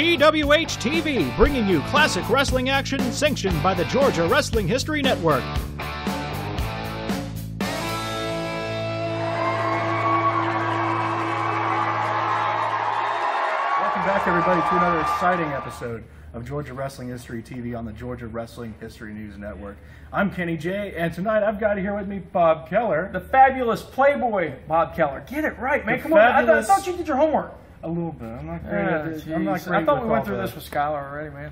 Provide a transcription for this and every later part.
GWH TV, bringing you classic wrestling action sanctioned by the Georgia Wrestling History Network. Welcome back, everybody, to another exciting episode of Georgia Wrestling History TV on the Georgia Wrestling History News Network. I'm Kenny J, and tonight I've got here with me Bob Keller. The fabulous playboy Bob Keller. Get it right, man. Come on. I thought you did your homework. A little bit. I'm not great at this. I'm not great. I thought we went through this with Skyler already, man.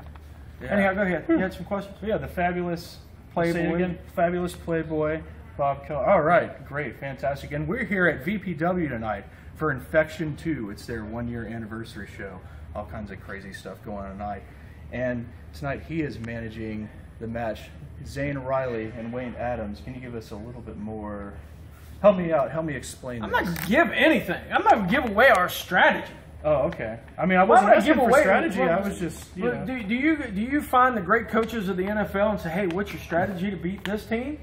Yeah. Anyhow, go ahead. You had some questions? Yeah, the fabulous playboy. Fabulous playboy Bob Keller. All right. Great. Fantastic. And we're here at VPW tonight for Infection 2. It's their one-year anniversary show. All kinds of crazy stuff going on tonight. And tonight he is managing the match, Zane Riley and Wade Adams. Can you give us a little bit more? Help me out. Help me explain this. I'm not going to give anything. I'm not going to give away our strategy. Oh, okay. I mean, I wasn't asking for strategy. I was just, you know. Do you find the great coaches of the NFL and say, hey, what's your strategy to beat this team?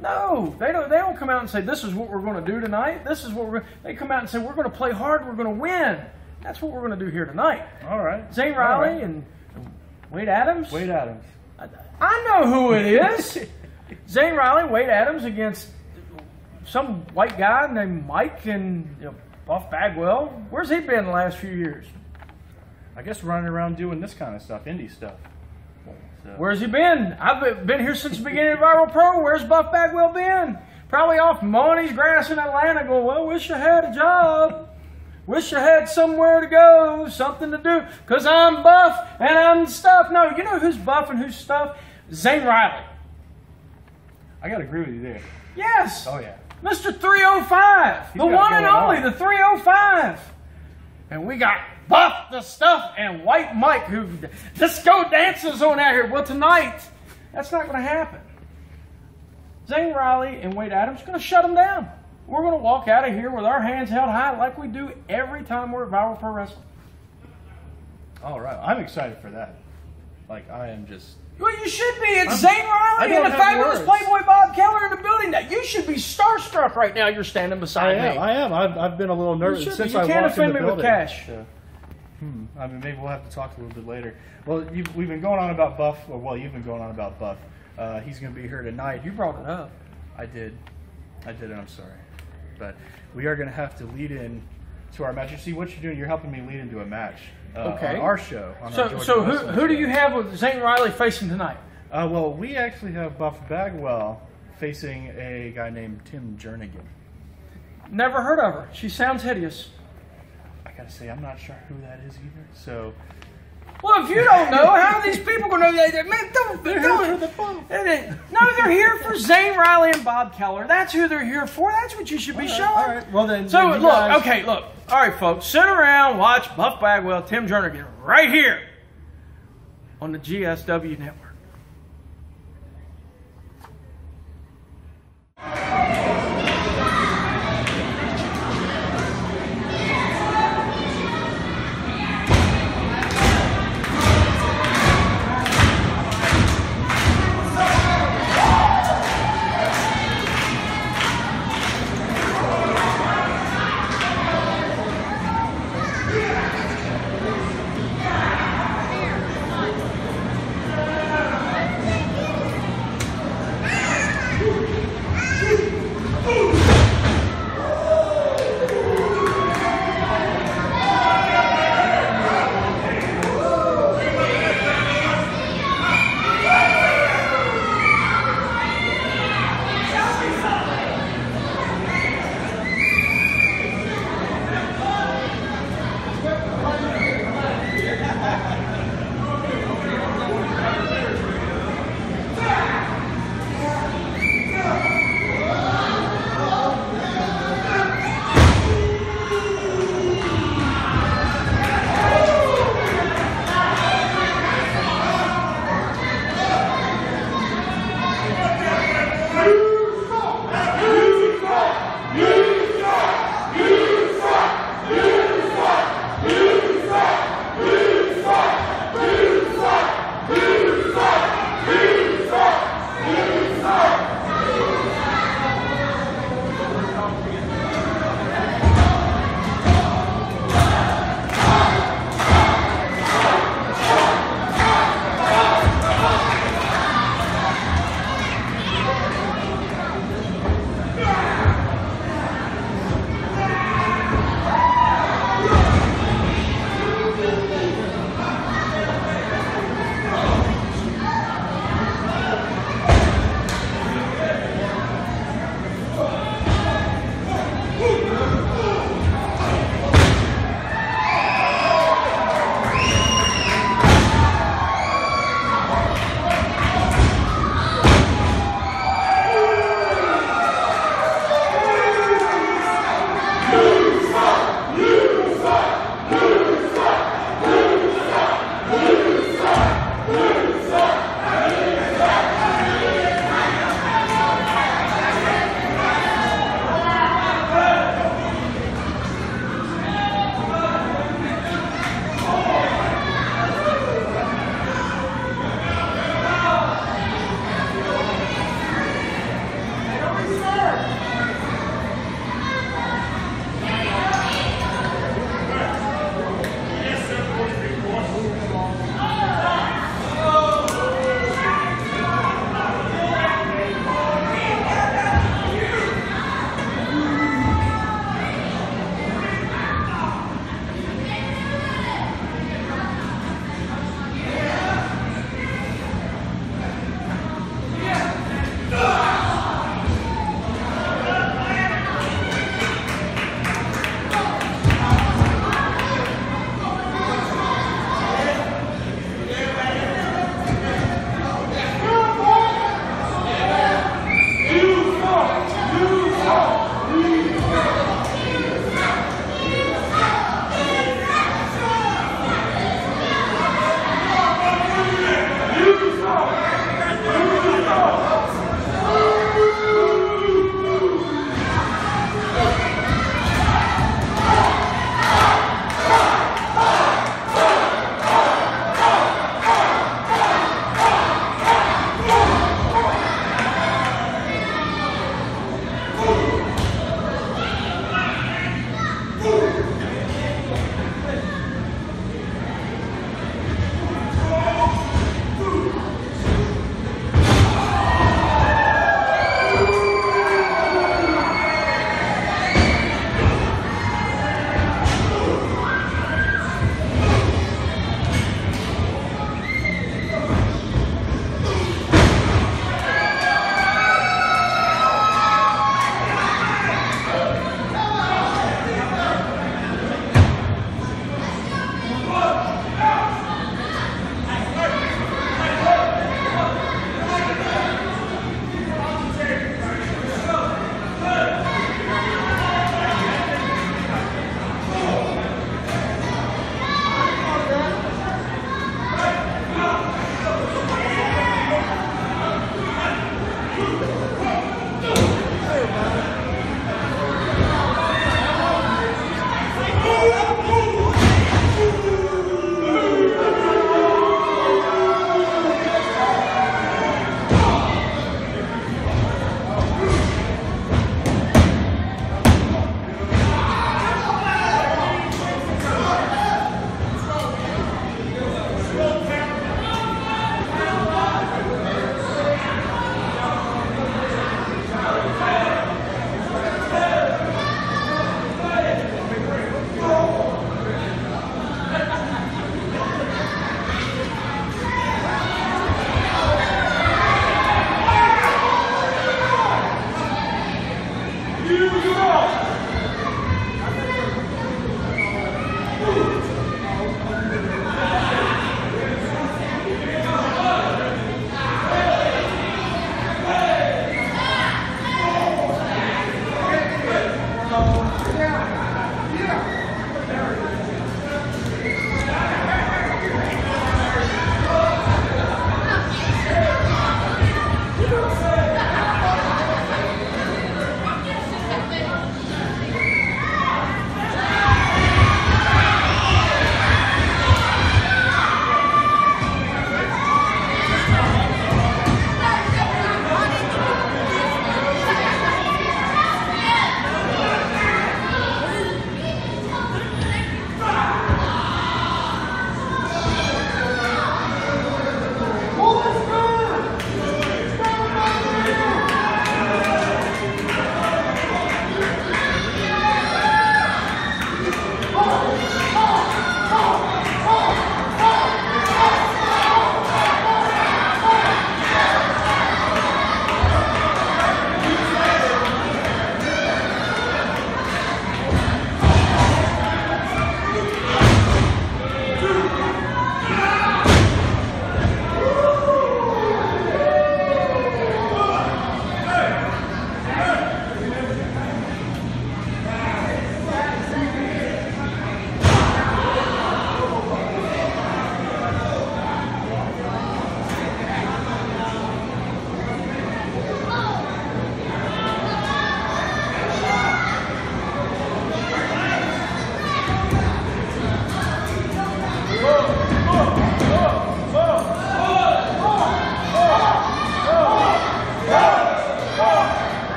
No, they don't come out and say, this is what we're going to do tonight. This is what we're. They come out and say, we're going to play hard. We're going to win. That's what we're going to do here tonight. All right. Zane Riley and Wade Adams. Wade Adams. I know who it is. Zane Riley, Wade Adams against some white guy named Mike and Buff Bagwell. Where's he been the last few years? I guess running around doing this kind of stuff, indie stuff. So. Where's he been? I've been here since the beginning of Viral Pro. Where's Buff Bagwell been? Probably off mowing his grass in Atlanta going, well, wish I had a job. Wish I had somewhere to go, something to do, because I'm Buff and I'm stuff. No, you know who's Buff and who's stuff? Zane Riley. I got to agree with you there. Yes. Oh, yeah. Mr. 305, the one and only, the 305. And we got Buff the Stuff and White Mike, who disco dances on out here. Well, tonight, that's not going to happen. Zane Riley and Wade Adams are going to shut them down. We're going to walk out of here with our hands held high like we do every time we're at Viral Pro Wrestling. All right. I'm excited for that. Like, I am just... Well, you should be. It's Zane Riley and the fabulous playboy Bob Keller in the building. Now, you should be starstruck right now. You're standing beside me. I am. I've been a little nervous since I walked in the building. You can't offend me with cash. Yeah. I mean, maybe we'll have to talk a little bit later. Well, we've been going on about Buff. Well, you've been going on about Buff. He's going to be here tonight. You brought it up. I did, and I'm sorry. But we are going to have to lead in to our match. You see what you're doing? You're helping me lead into a match. Okay. On our show. On so who do you have with Zane Riley facing tonight? Well, we actually have Buff Bagwell facing a guy named Tim Jernigan. Never heard of her. She sounds hideous. I gotta say, I'm not sure who that is either. So. Well, if you don't know, how are these people gonna know? Man, they're here for the no, they're here for Zane Riley and Bob Keller. That's who they're here for. That's what you should be showing. All right. Well then. So look. All right, folks, sit around, watch Buff Bagwell, Tim Jernigan, right here on the GSW Network.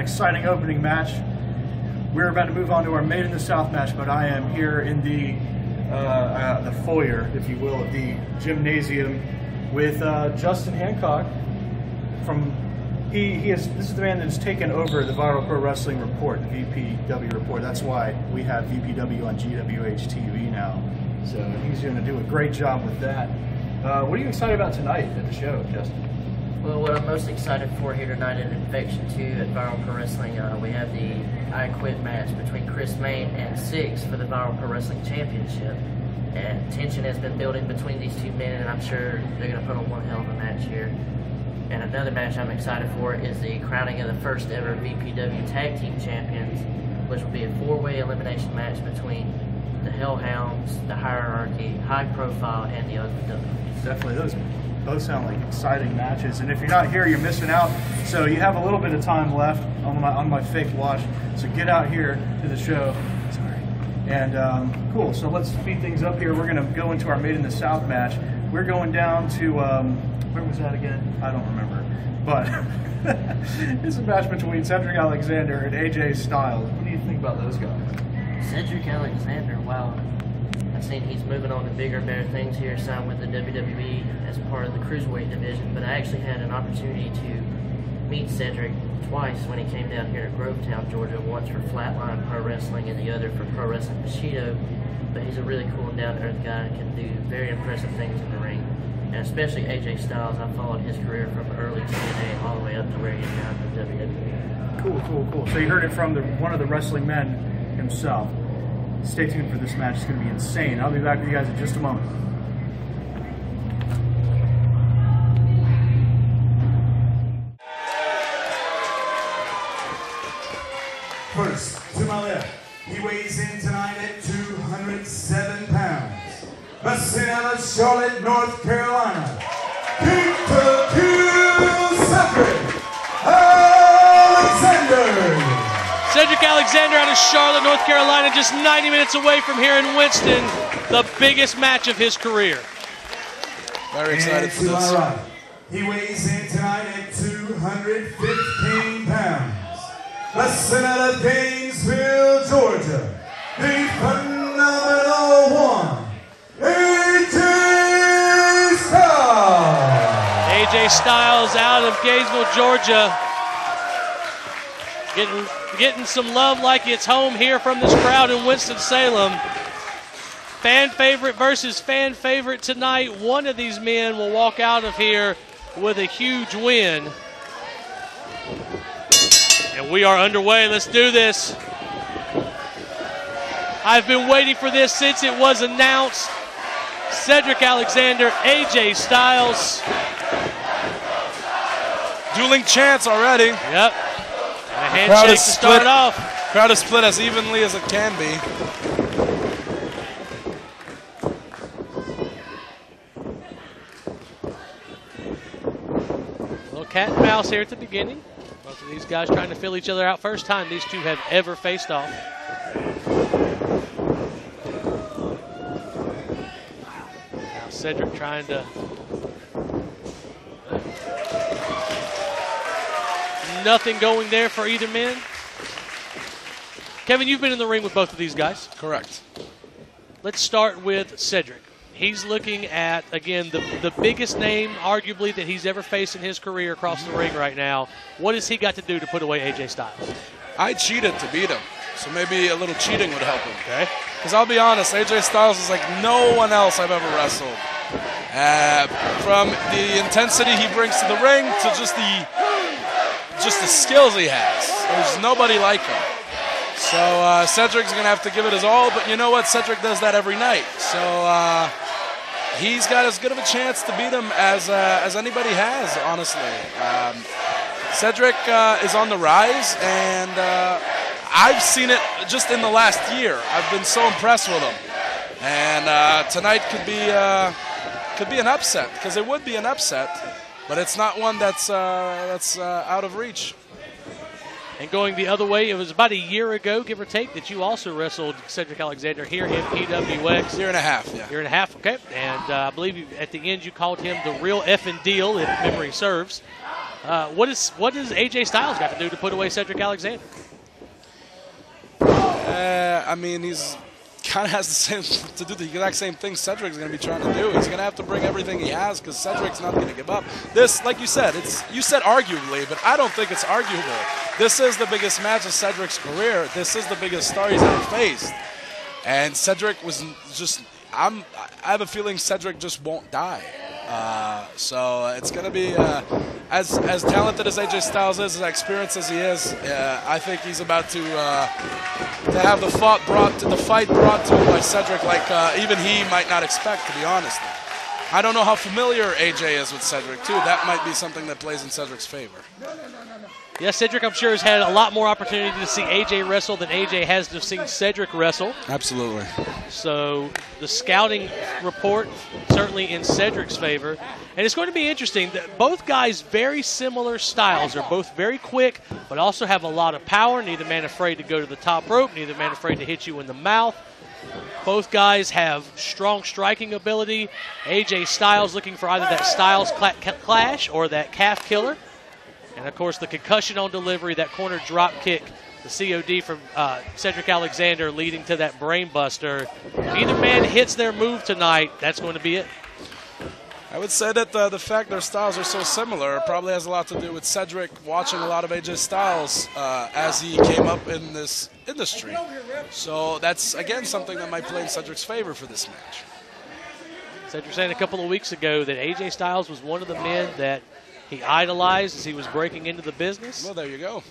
Exciting opening match. We're about to move on to our Made in the South match, but I am here in the the foyer, if you will, of the gymnasium with Justin Hancock from. This is the man that's taken over the Viral Pro Wrestling report, the VPW report. That's why we have VPW on GWH TV now. So he's going to do a great job with that. What are you excited about tonight at the show, Justin? Well, what I'm most excited for here tonight at Infection 2 at Viral Pro Wrestling, we have the I Quit match between Chris Mane and Six for the Viral Pro Wrestling Championship. And tension has been building between these two men, and I'm sure they're going to put on one hell of a match here. And another match I'm excited for is the crowning of the first ever VPW Tag Team Champions, which will be a four-way elimination match between the Hellhounds, the Hierarchy, High Profile, and the Ugly Duckling. Definitely, those both sound like exciting matches. And if you're not here, you're missing out. So you have a little bit of time left on my fake watch. So get out here to the show. Sorry. And cool. So let's speed things up here. We're gonna go into our Made in the South match. We're going down to. Where was that again? I don't remember. But it's a match between Cedric Alexander and AJ Styles. What do you think about those guys? Cedric Alexander, wow. I've seen he's moving on to bigger, better things here, signed with the WWE as part of the Cruiserweight division. But I actually had an opportunity to meet Cedric twice when he came down here to Grovetown, Georgia, once for Flatline Pro Wrestling and the other for Pro Wrestling Bushido. But he's a really cool and down-to-earth guy and can do very impressive things in the ring. And especially AJ Styles, I followed his career from early TNA all the way up to where he's now in the WWE. Cool, cool, cool. So you heard it from one of the wrestling men himself. Stay tuned for this match. It's going to be insane. I'll be back with you guys in just a moment. First, to my left, he weighs in tonight at 207 pounds. Busting out of Charlotte, North Carolina, Cedric Alexander. Cedric Alexander out of Charlotte, North Carolina, just 90 minutes away from here in Winston, the biggest match of his career. Very excited for this. Right. He weighs in tonight at 215 pounds. Busting out of Gainesville, Georgia, the phenomenal one. AJ Styles! AJ Styles out of Gainesville, Georgia. Getting some love like it's home here from this crowd in Winston-Salem. Fan favorite versus fan favorite tonight. One of these men will walk out of here with a huge win. And we are underway. Let's do this. I've been waiting for this since it was announced. Cedric Alexander, AJ Styles. Dueling chants already. Yep. And a handshake to start off. Crowd is split as evenly as it can be. A little cat and mouse here at the beginning. Both of these guys trying to fill each other out. First time these two have ever faced off. Cedric trying to nothing going there for either man. Kevin, you've been in the ring with both of these guys. Correct. Let's start with Cedric. He's looking at, again, the biggest name, arguably, that he's ever faced in his career across the ring right now. What has he got to do to put away AJ Styles? I cheated to beat him. So maybe a little cheating would help him, okay? Because I'll be honest, AJ Styles is like no one else I've ever wrestled. From the intensity he brings to the ring to just the skills he has. There's nobody like him. So Cedric's going to have to give it his all, but you know what? Cedric does that every night. So he's got as good of a chance to beat him as anybody has, honestly. Cedric is on the rise, and I've seen it just in the last year. I've been so impressed with him. And tonight could be an upset, because it would be an upset, but it's not one that's out of reach. And going the other way, it was about a year ago, give or take, that you also wrestled Cedric Alexander here in PWX. Year and a half, yeah. Year and a half, okay. And I believe you, at the end you called him the real effing deal, if memory serves. What does AJ Styles got to do to put away Cedric Alexander? I mean, he's kind of has the same, to do the exact same thing Cedric's going to be trying to do. He's going to have to bring everything he has because Cedric's not going to give up. This, like you said, it's, you said arguably, but I don't think it's arguable. This is the biggest match of Cedric's career. This is the biggest star he's ever faced. And Cedric was just, I have a feeling Cedric just won't die. So it's going to be, as talented as AJ Styles is, as experienced as he is, I think he's about to have the fight brought to him by Cedric, like even he might not expect, to be honest. I don't know how familiar AJ is with Cedric, too. That might be something that plays in Cedric's favor. Yeah, Cedric, I'm sure, has had a lot more opportunity to see AJ wrestle than AJ has to see Cedric wrestle. Absolutely. So the scouting report certainly in Cedric's favor. And it's going to be interesting that both guys, very similar styles, are both very quick, but also have a lot of power. Neither man afraid to go to the top rope, neither man afraid to hit you in the mouth. Both guys have strong striking ability. AJ Styles looking for either that Styles clash or that calf killer. And, of course, the concussion on delivery, that corner drop kick, the COD from Cedric Alexander leading to that brain buster. If either man hits their move tonight, that's going to be it. I would say that the fact their styles are so similar probably has a lot to do with Cedric watching a lot of AJ Styles as he came up in this industry. So that's, again, something that might play in Cedric's favor for this match. Cedric saying a couple of weeks ago that AJ Styles was one of the men that he idolized as he was breaking into the business. Well, there you go.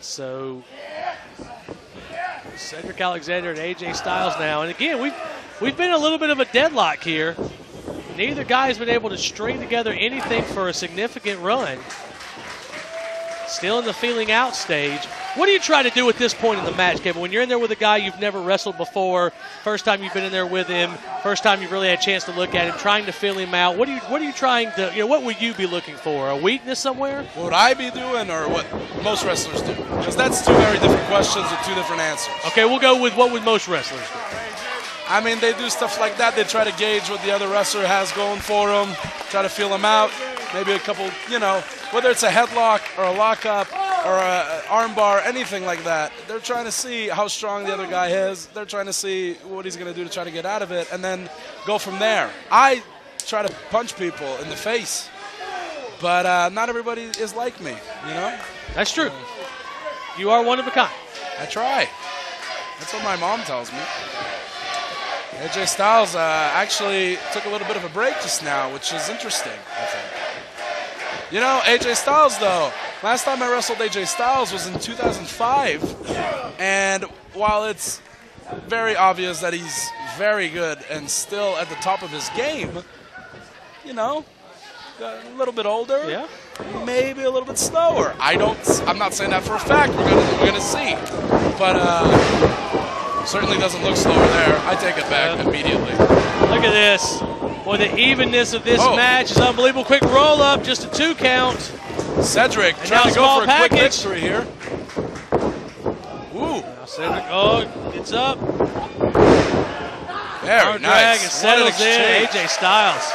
So Cedric Alexander and AJ Styles now. And again, we've been a little bit of a deadlock here. Neither guy has been able to string together anything for a significant run. Still in the feeling out stage. What do you try to do at this point in the match, Kevin? When you're in there with a guy you've never wrestled before, first time you've been in there with him, first time you've really had a chance to look at him, trying to feel him out. What are you trying to, you know, what would you be looking for? A weakness somewhere? What would I be doing or what most wrestlers do? Because that's two very different questions with two different answers. Okay, we'll go with what would most wrestlers do. I mean, they do stuff like that. They try to gauge what the other wrestler has going for them, try to feel him out. Maybe a couple, you know, whether it's a headlock or a lockup or an armbar, anything like that. They're trying to see how strong the other guy is. They're trying to see what he's going to do to try to get out of it and then go from there. I try to punch people in the face, but not everybody is like me, you know? That's true. You are one of a kind. I try. That's what my mom tells me. AJ Styles actually took a little bit of a break just now, which is interesting, I think. You know, AJ Styles, though, last time I wrestled AJ Styles was in 2005. And while it's very obvious that he's very good and still at the top of his game, you know, a little bit older, yeah, maybe a little bit slower. I'm not saying that for a fact. We're gonna see. But certainly doesn't look slower there. I take it back immediately. Look at this. Boy, the evenness of this match is unbelievable. Quick roll up, just a 2 count. Cedric trying to go for a quick victory here. Ooh. Cedric, gets up. Very nice. Settles in, AJ Styles.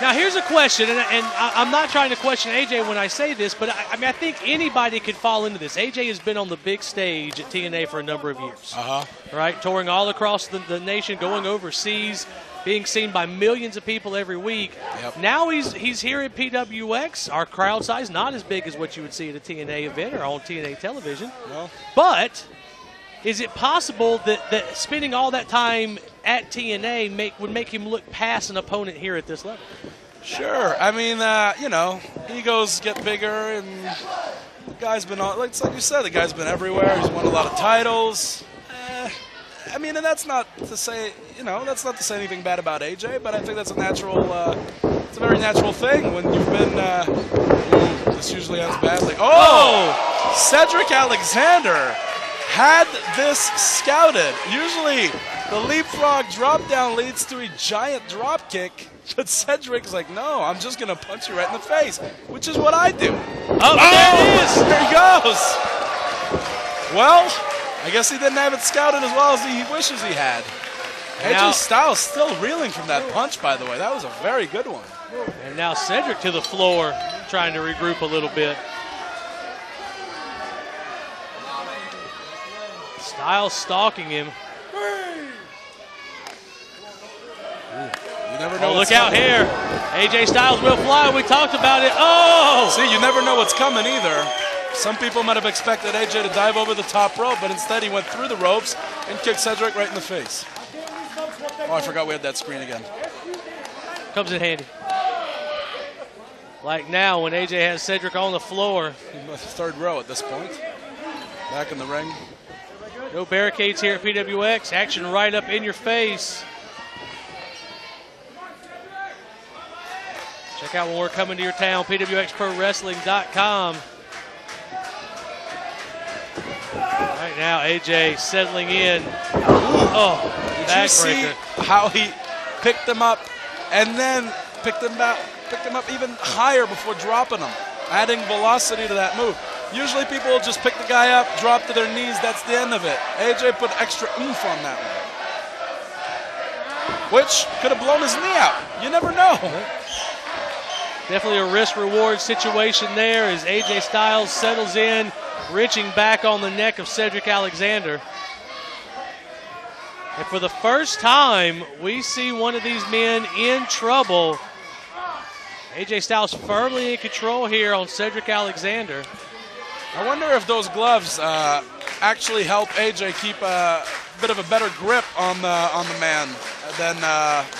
Now, here's a question, and I'm not trying to question AJ when I say this, but I mean, I think anybody could fall into this. AJ has been on the big stage at TNA for a number of years, right? Touring all across the nation, going overseas, being seen by millions of people every week. Yep. Now he's here at PWX. Our crowd size, not as big as what you would see at a TNA event or on TNA television. Well. But is it possible that spending all that time at TNA would make him look past an opponent here at this level? Sure. I mean, you know, egos get bigger, and the guy's been, like you said, the guy's been everywhere. He's won a lot of titles. I mean, and that's not to say, you know, that's not to say anything bad about AJ, but I think that's a natural, it's a very natural thing when you've been, this usually ends badly. Oh! Cedric Alexander had this scouted. Usually the leapfrog drop down leads to a giant drop kick, but Cedric's like, no, I'm just gonna punch you right in the face, which is what I do. Oh, there it is! There he goes! Well, I guess he didn't have it scouted as well as he wishes he had. Now, AJ Styles still reeling from that punch, by the way. That was a very good one. And now Cedric to the floor, trying to regroup a little bit. Styles stalking him. You never know. Oh, look out here. AJ Styles will fly. We talked about it. Oh! See, you never know what's coming either. Some people might have expected AJ to dive over the top rope, but instead he went through the ropes and kicked Cedric right in the face. Oh, I forgot we had that screen again. Comes in handy. Like now when AJ has Cedric on the floor. In the third row at this point. Back in the ring. No barricades here at PWX. Action right up in your face. Check out when we're coming to your town, pwxprowrestling.com. Right now, AJ settling in. Oh, did you see how he picked them up and then picked them up even higher before dropping them, adding velocity to that move. Usually people will just pick the guy up, drop to their knees, that's the end of it. AJ put extra oomph on that one, which could have blown his knee out. You never know. Definitely a risk-reward situation there as AJ Styles settles in, reaching back on the neck of Cedric Alexander. And for the first time, we see one of these men in trouble. AJ Styles firmly in control here on Cedric Alexander. I wonder if those gloves actually help AJ keep a bit of a better grip on the man than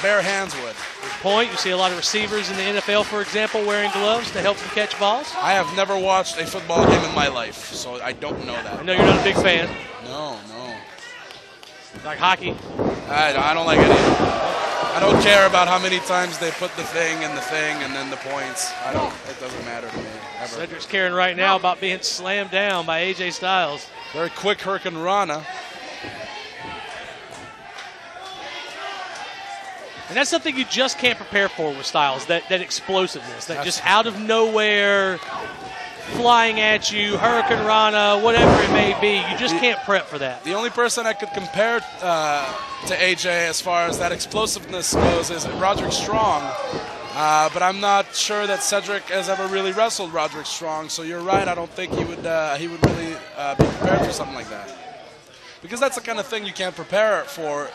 bare hands would. Point, you see a lot of receivers in the NFL, for example, wearing gloves to help them catch balls. I have never watched a football game in my life, so I don't know that. I know you're not a big fan. No, no. Like hockey? I don't like it either. I don't care about how many times they put the thing and then the points. I don't. It doesn't matter to me. Ever. Cedric's caring right now about being slammed down by AJ Styles. Very quick Hurricane Rana. And that's something you just can't prepare for with Styles, that explosiveness, that just out of nowhere, flying at you, Hurricane Rana, whatever it may be. You just can't prep for that. The only person I could compare to AJ as far as that explosiveness goes is Roderick Strong. But I'm not sure that Cedric has ever really wrestled Roderick Strong, so you're right. I don't think he would really be prepared for something like that. Because that's the kind of thing you can't prepare for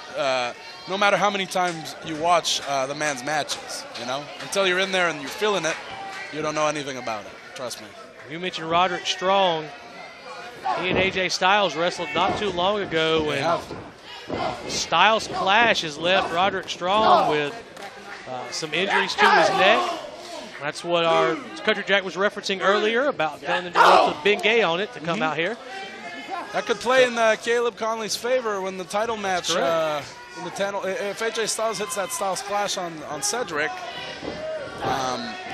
no matter how many times you watch the man's matches, you know? Until you're in there and you're feeling it, you don't know anything about it. Trust me. You mentioned Roderick Strong. He and AJ Styles wrestled not too long ago. And Styles' clash has left Roderick Strong with some injuries to his neck. That's what our Country Jack was referencing earlier about going into the Bengay on it to come out here. That could play in Caleb Conley's favor when the title match, if AJ Styles hits that Styles Clash on Cedric,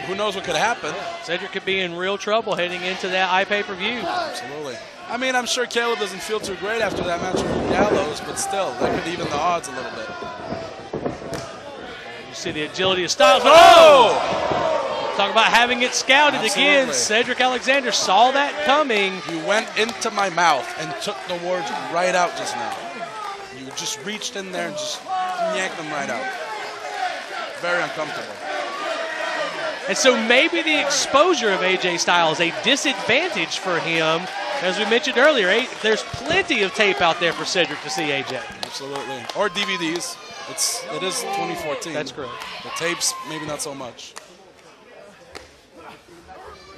who knows what could happen. Cedric could be in real trouble heading into that pay-per-view. Absolutely. I mean, I'm sure Caleb doesn't feel too great after that match with Gallows, but still, that could even the odds a little bit. You see the agility of Styles. Oh! Talk about having it scouted again. Cedric Alexander saw that coming. You went into my mouth and took the words right out just now. You just reached in there and just yanked them right out. Very uncomfortable. And so maybe the exposure of AJ Styles, a disadvantage for him. As we mentioned earlier, there's plenty of tape out there for Cedric to see AJ. Absolutely. Or DVDs. It is 2014. That's correct. The tapes, maybe not so much.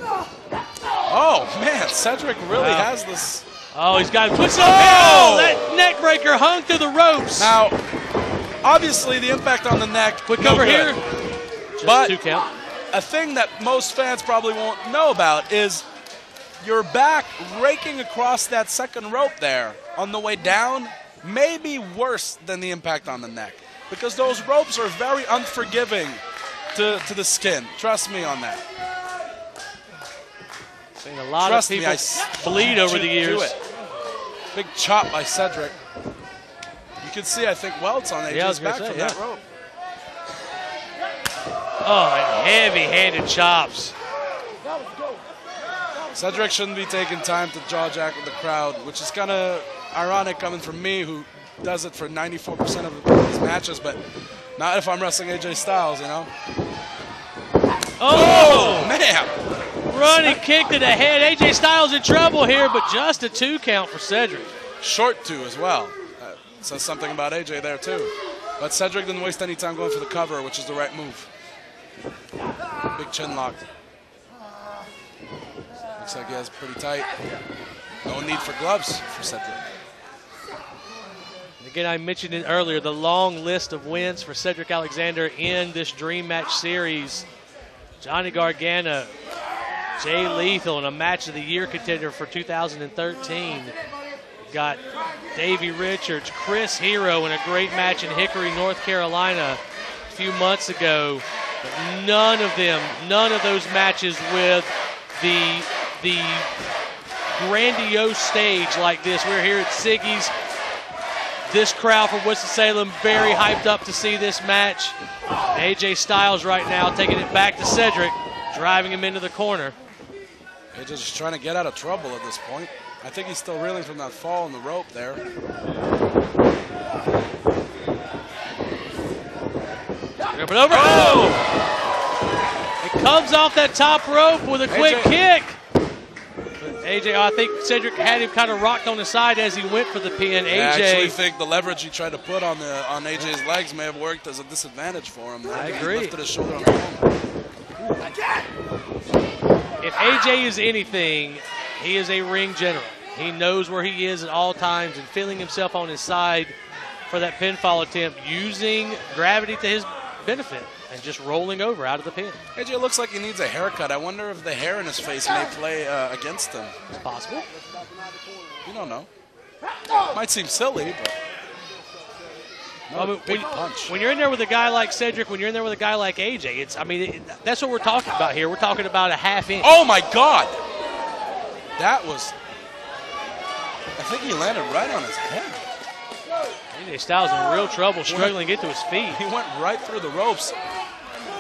Oh, man, Cedric really has this. Oh, he's got him. Puts it on. Oh! That neck breaker hung through the ropes. Now, obviously, the impact on the neck. Quick cover here. But two count. A thing that most fans probably won't know about is your back raking across that second rope there on the way down may be worse than the impact on the neck because those ropes are very unforgiving to the skin. Trust me on that. Seen a lot of people bleed over the years. Big chop by Cedric. You can see, I think, welts on AJ's back from that rope. Oh, and heavy-handed chops. Cedric shouldn't be taking time to jaw jack with the crowd, which is kind of ironic coming from me, who does it for 94% of his matches, but not if I'm wrestling AJ Styles, you know? Oh, man! Running kick to the head. AJ Styles in trouble here, but just a two count for Cedric. short to as well. Says something about AJ there too. But Cedric didn't waste any time going for the cover, which is the right move. Big chin lock. Looks like he has pretty tight. No need for gloves for Cedric. Again, I mentioned it earlier, the long list of wins for Cedric Alexander in this Dream Match Series. Johnny Gargano, Jay Lethal in a Match of the Year contender for 2013. Got Davey Richards, Chris Hero in a great match in Hickory, North Carolina a few months ago. But none of them, none of those matches with the grandiose stage like this. We're here at Siggy's. This crowd from Winston-Salem very hyped up to see this match. AJ Styles right now taking it back to Cedric, driving him into the corner. AJ's just trying to get out of trouble at this point. I think he's still reeling from that fall on the rope there. But over. Oh! It comes off that top rope with a quick kick. AJ, I think Cedric had him kind of rocked on the side as he went for the pin. AJ, I actually think the leverage he tried to put on the AJ's legs may have worked as a disadvantage for him. I agree. He lifted his shoulder on the moment. If AJ is anything, he is a ring general. He knows where he is at all times, and feeling himself on his side for that pinfall attempt, using gravity to his benefit and just rolling over out of the pin. AJ looks like he needs a haircut. I wonder if the hair in his face may play against him. It's possible. You don't know. Might seem silly, but big punch. When you're in there with a guy like Cedric, when you're in there with a guy like AJ, it's, I mean, that's what we're talking about here. We're talking about a half inch. Oh my God! That was, I think he landed right on his head. AJ Styles in real trouble, struggling to get to his feet. He went right through the ropes.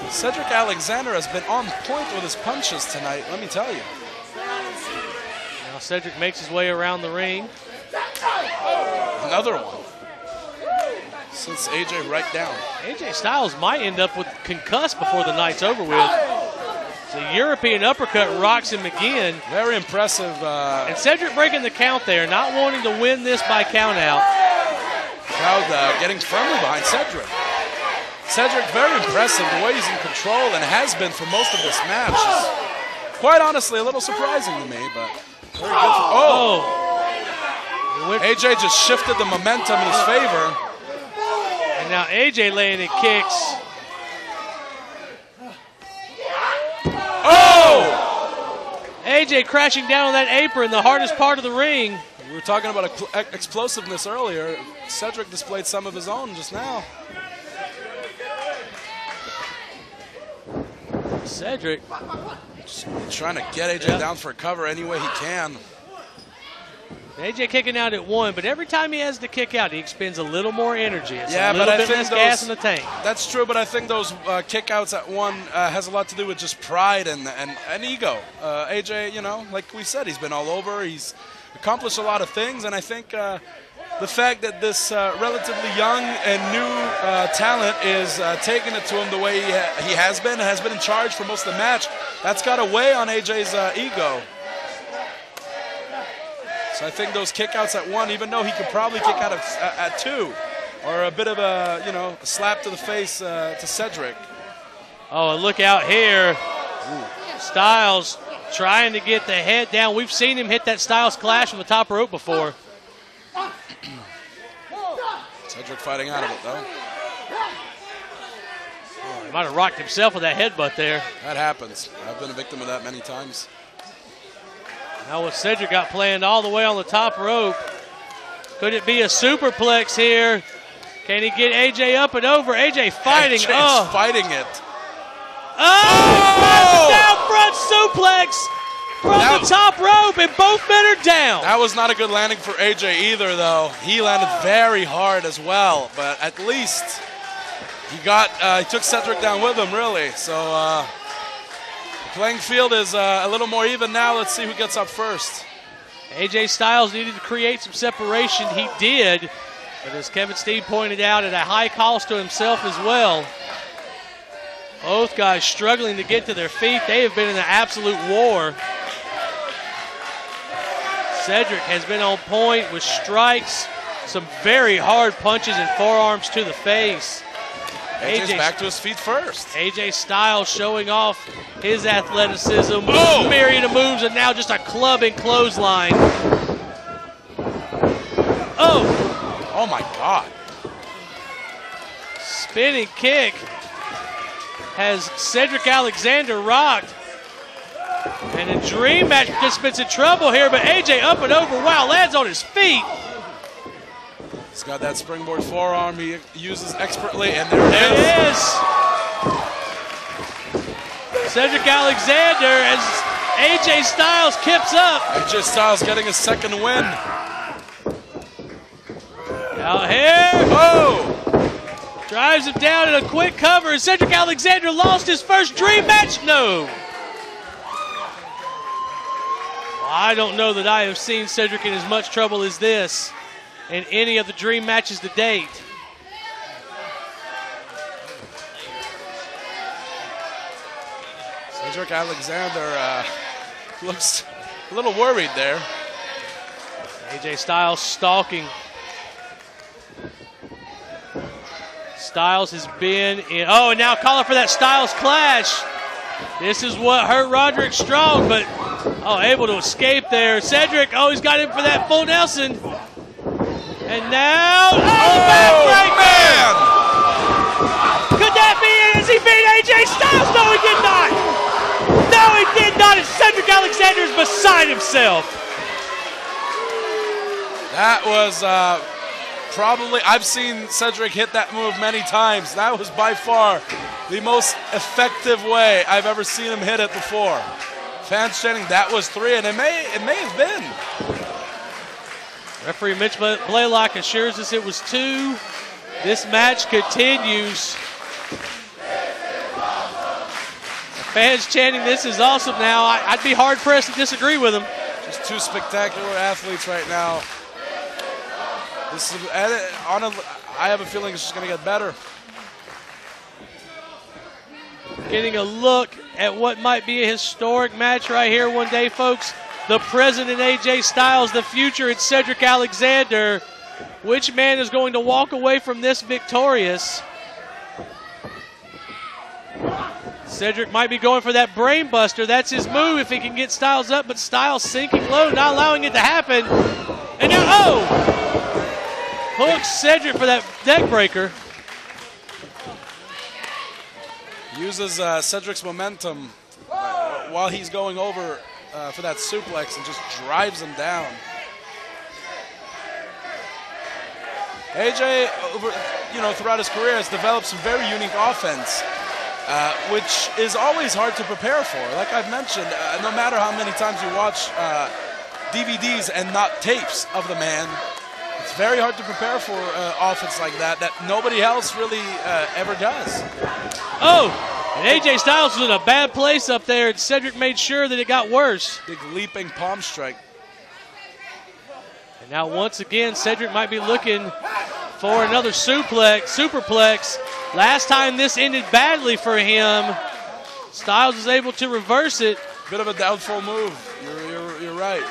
Cedric Alexander has been on point with his punches tonight, let me tell you. Now Cedric makes his way around the ring. Another one. Since AJ right down. AJ Styles might end up with concussed before the night's over with. The European uppercut rocks him again. Very impressive. And Cedric breaking the count there, not wanting to win this by count out. Crowd getting firmly behind Cedric. Cedric, very impressive the way he's in control and has been for most of this match. It's quite honestly a little surprising to me, but very good. AJ just shifted the momentum in his favor. And now AJ landing kicks. Oh! AJ crashing down on that apron, the hardest part of the ring. We were talking about explosiveness earlier. Cedric displayed some of his own just now. Cedric just trying to get AJ down for a cover any way he can. AJ kicking out at one, but every time he has to kick out, he expends a little more energy. It's a little bit less gas in the tank. That's true, but I think those kickouts at one has a lot to do with just pride and ego. AJ, you know, like we said, he's been all over. He's accomplished a lot of things, and I think the fact that this relatively young and new talent is taking it to him the way he has been in charge for most of the match, that's got to weigh on AJ's ego. I think those kickouts at one, even though he could probably kick out at two, or a bit of a, you know, a slap to the face to Cedric. Oh, and look out here. Ooh. Styles trying to get the head down. We've seen him hit that Styles Clash on the top rope before. Cedric fighting out of it, though. Oh, he might have rocked himself with that headbutt there. That happens. I've been a victim of that many times. Now what Cedric got planned all the way on the top rope. Could it be a superplex here? Can he get AJ up and over? AJ fighting. AJ's fighting it. Oh! Down front suplex from the top rope, and both men are down. That was not a good landing for AJ either, though. He landed very hard as well, but at least he got he took Cedric down with him, really. So. Playing field is a little more even now. Let's see who gets up first. AJ Styles needed to create some separation. He did, but as Kevin Steed pointed out, at a high cost to himself as well. Both guys struggling to get to their feet. They have been in an absolute war. Cedric has been on point with strikes, some very hard punches and forearms to the face. AJ's back to his feet first. AJ Styles showing off his athleticism. Oh! Myriad of moves, and now just a club and clothesline. Oh! Oh my God. Spinning kick has Cedric Alexander rocked. And a dream match participant's in trouble here, but AJ up and over. Wow, lands on his feet. He's got that springboard forearm he uses expertly, and there it is. Cedric Alexander as AJ Styles kips up. AJ Styles getting a second win. Out here. Oh! Drives him down in a quick cover. Cedric Alexander lost his first dream match. No. I don't know that I have seen Cedric in as much trouble as this in any of the dream matches to date. Cedric Alexander looks a little worried there. AJ Styles stalking. Styles has been in, oh, and now calling for that Styles clash. This is what hurt Roderick Strong, but oh, able to escape there. Cedric, oh, he's got him for that full Nelson. And now, oh, backbreaker! Could that be it? Has he beat AJ Styles? No, he did not. No, he did not. And Cedric Alexander is beside himself. That was probably, I've seen Cedric hit that move many times. That was by far the most effective way I've ever seen him hit it before. Fans chanting, that was three, and it may have been. Referee Mitch Blaylock assures us it was two. This match continues. Fans chanting, this is awesome now. I'd be hard-pressed to disagree with them. Just two spectacular athletes right now. This is, I have a feeling it's just going to get better. Getting a look at what might be a historic match right here one day, folks. The present in AJ Styles, the future in Cedric Alexander. Which man is going to walk away from this victorious? Cedric might be going for that brain buster. That's his move if he can get Styles up, but Styles sinking low, not allowing it to happen. And now, oh! Hooks Cedric for that neck breaker. Uses Cedric's momentum while he's going over for that suplex and just drives him down. AJ, throughout his career has developed some very unique offense, which is always hard to prepare for. Like I've mentioned, no matter how many times you watch DVDs and not tapes of the man, it's very hard to prepare for offense like that nobody else really ever does. Oh, and AJ Styles was in a bad place up there, and Cedric made sure that it got worse. Big leaping palm strike. And now once again, Cedric might be looking for another superplex. Last time this ended badly for him. Styles was able to reverse it. Bit of a doubtful move. You're right.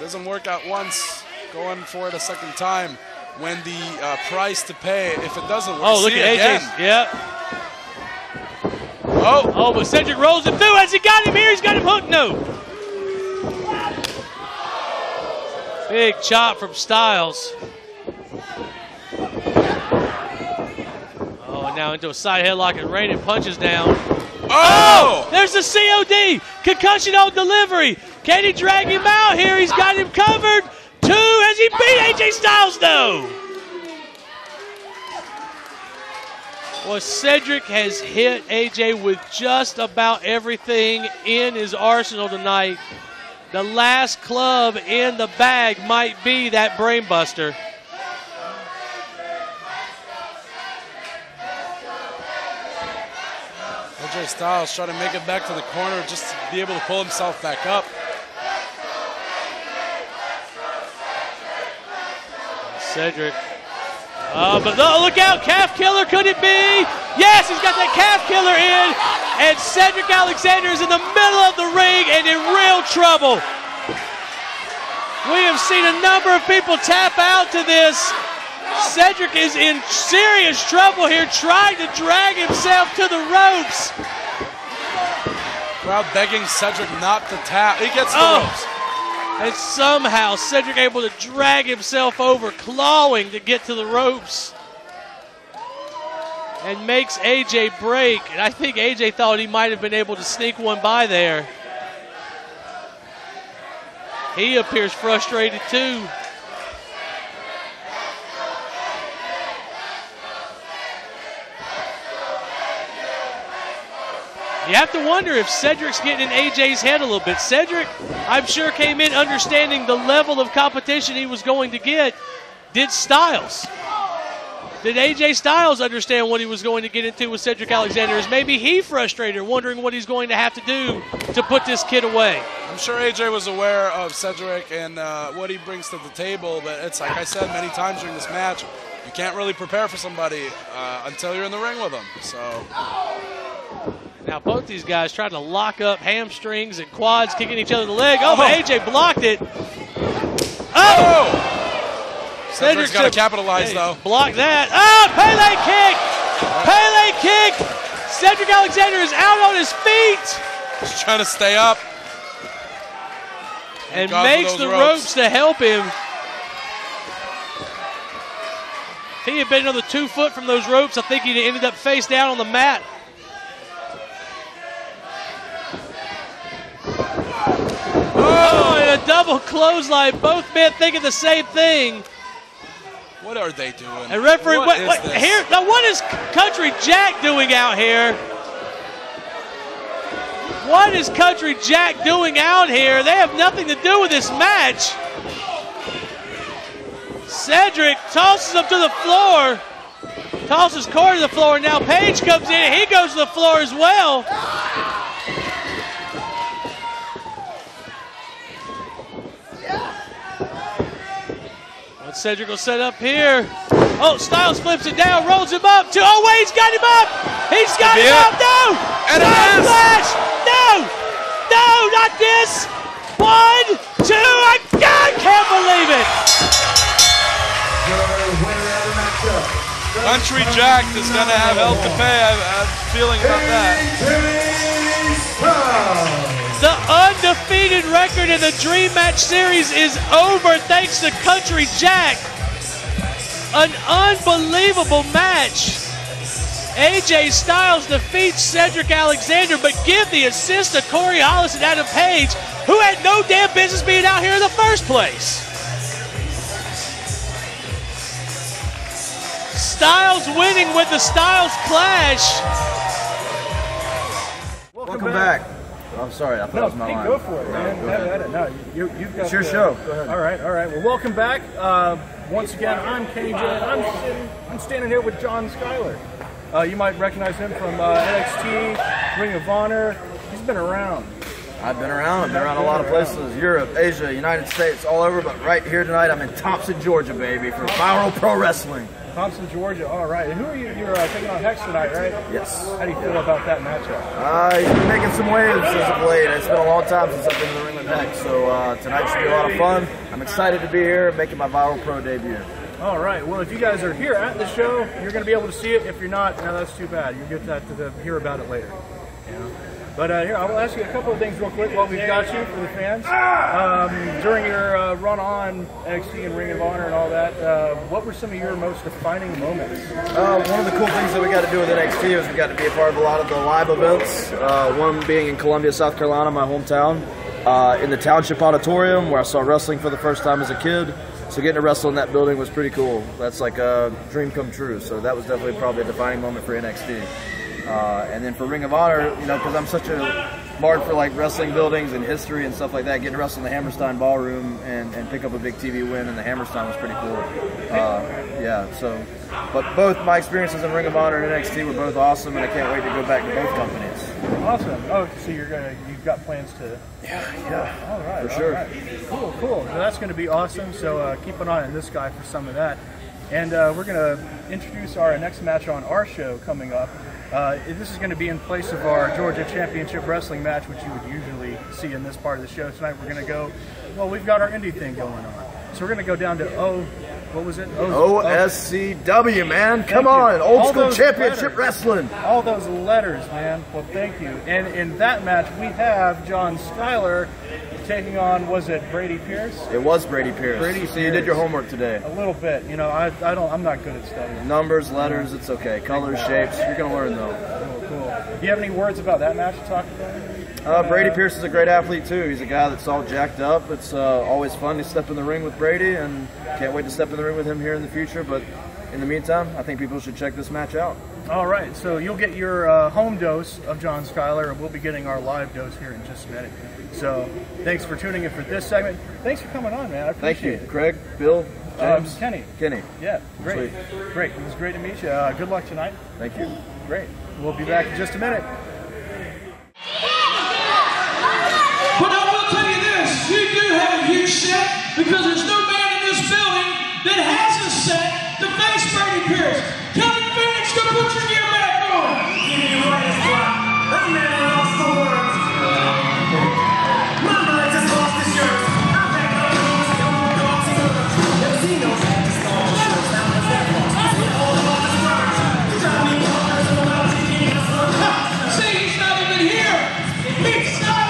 Doesn't work out once. Going for it a second time when the price to pay, if it doesn't work, oh, look at AJ. Yep. Oh. Oh, but Cedric rolls it through. Has he got him here? He's got him hooked. No. Big chop from Styles. Oh, and now into a side headlock and raining punches down. Oh! Oh! There's the COD. Concussion on delivery. Can he drag him out here? He's got him covered. Two, as he beat AJ Styles, though. Well, Cedric has hit AJ with just about everything in his arsenal tonight. The last club in the bag might be that brain buster. AJ Styles trying to make it back to the corner just to be able to pull himself back up. Cedric, but look out, calf killer, could it be? Yes, he's got that calf killer in, and Cedric Alexander is in the middle of the ring and in real trouble. We have seen a number of people tap out to this. Cedric is in serious trouble here, trying to drag himself to the ropes. Crowd begging Cedric not to tap. He gets the ropes. And somehow Cedric able to drag himself over, clawing to get to the ropes. And makes AJ break. And I think AJ thought he might have been able to sneak one by there. He appears frustrated too. You have to wonder if Cedric's getting in AJ's head a little bit. Cedric, I'm sure, came in understanding the level of competition he was going to get. Did Styles? Did AJ Styles understand what he was going to get into with Cedric Alexander? Is maybe he frustrated, wondering what he's going to have to do to put this kid away? I'm sure AJ was aware of Cedric and what he brings to the table, but it's like I said many times during this match, you can't really prepare for somebody until you're in the ring with them. So now both these guys trying to lock up hamstrings and quads, kicking each other in the leg. Oh, but AJ blocked it. Oh! Cedric's got to capitalize, though. Block that. Oh, Pele kick! Pele kick! Cedric Alexander is out on his feet. He's trying to stay up. And makes the ropes to help him. If he had been another 2 foot from those ropes, I think he'd have ended up face down on the mat. Oh, and a double clothesline. Both men thinking the same thing. What are they doing? And referee, what here? Now, what is Country Jack doing out here? What is Country Jack doing out here? They have nothing to do with this match. Cedric tosses him to the floor, tosses Corey to the floor. Now Page comes in, and he goes to the floor as well. Cedric will set up here. Oh, Styles flips it down, rolls him up. Oh, wait, he's got him up. He's got him up. No. And no flash. No. No, not this. One, two. I can't believe it. Country Jack is going to have hell to pay. I have a feeling about that. The undefeated record in the Dream Match Series is over thanks to Country Jack. An unbelievable match. AJ Styles defeats Cedric Alexander, but give the assist to Corey Hollis and Adam Page, who had no damn business being out here in the first place. Styles winning with the Styles Clash. Welcome back. I'm sorry, I thought it was my line. Go for it, man. It's your show. Go ahead. All right. Well, welcome back. Once again, I'm Kenny J. I'm standing here with John Skyler. You might recognize him from NXT, Ring of Honor. He's been around. I've been around. I've been around a lot of places. Europe, Asia, United States, all over. But right here tonight, I'm in Thompson, Georgia, baby, for Viral Pro Wrestling. Thompson, Georgia. All right. And who are you? You're taking on Hex tonight, right? Yes. How do you feel about that matchup? He's been making some waves as of late. It's been a long time since I've been in the ring with Hex, so tonight should be a lot of fun. I'm excited to be here, making my Viral Pro debut. All right. Well, if you guys are here at the show, you're going to be able to see it. If you're not, no, that's too bad. You'll get to hear about it later. Yeah. But here, I will ask you a couple of things real quick while we've got you for the fans. During your run on NXT and Ring of Honor and all that, what were some of your most defining moments? One of the cool things that we got to do with NXT is we got to be a part of a lot of the live events, one being in Columbia, South Carolina, my hometown, in the Township Auditorium where I saw wrestling for the first time as a kid. So getting to wrestle in that building was pretty cool. That's like a dream come true. So that was definitely probably a defining moment for NXT. And then for Ring of Honor, you know, because I'm such a mark for like wrestling buildings and history and stuff like that, getting to wrestle in the Hammerstein Ballroom and pick up a big TV win in the Hammerstein was pretty cool. Yeah, so, but both my experiences in Ring of Honor and NXT were both awesome, and I can't wait to go back to both companies. Awesome. Oh, so you've got plans to? Yeah. All right. For sure. Right. Cool. So that's going to be awesome. So keep an eye on this guy for some of that, and we're going to introduce our next match on our show coming up. This is going to be in place of our Georgia Championship Wrestling match, which you would usually see in this part of the show. Tonight we're going to go, well, we've got our indie thing going on. So we're going to go down to OSCW, man. Come on, old school championship wrestling. All those letters, man. Well, thank you. And in that match, we have John Skyler taking on, was it Brady Pierce? It was Brady Pierce. So you did your homework today. A little bit. You know, I'm not good at studying. Numbers, letters, it's okay. Colors, shapes. You're going to learn, though. Oh, cool. Do you have any words about that match to talk about? Brady Pierce is a great athlete, too. He's a guy that's all jacked up. It's always fun to step in the ring with Brady, and can't wait to step in the ring with him here in the future. But in the meantime, I think people should check this match out. All right, so you'll get your home dose of John Skyler, and we'll be getting our live dose here in just a minute. So thanks for tuning in for this segment. Thanks for coming on, man. I appreciate it. Thank you, Craig, Bill, James. Kenny. Yeah, great. Sweet. Great. It was great to meet you. Good luck tonight. Thank you. Great. We'll be back in just a minute. But I will tell you this, you do have a huge set, because there's no man in this building that has a set to face Brady Pierce. Kevin Phoenix, go put your gear back on. Give me your last drop. That man lost the world. Mama just lost his shirt. I'm back on the loose, don't want to go to church. Never seen no man just lost his shirt. Now that's that lost. With all the mother's words. They try me all the time, I'm taking it slow. See, he's not even here. He's not.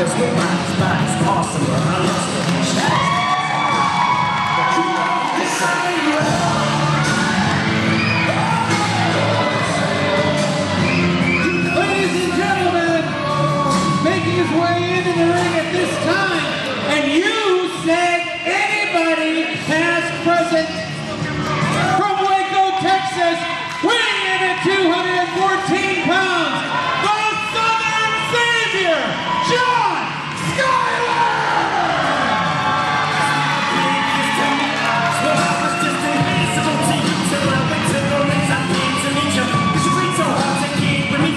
Cause your body's awesome, but I lost it. But you know this ain't love. Ladies and gentlemen, making his way into the ring at this time, and you said anybody past, present, from Waco, Texas, weighing in at 214 pounds.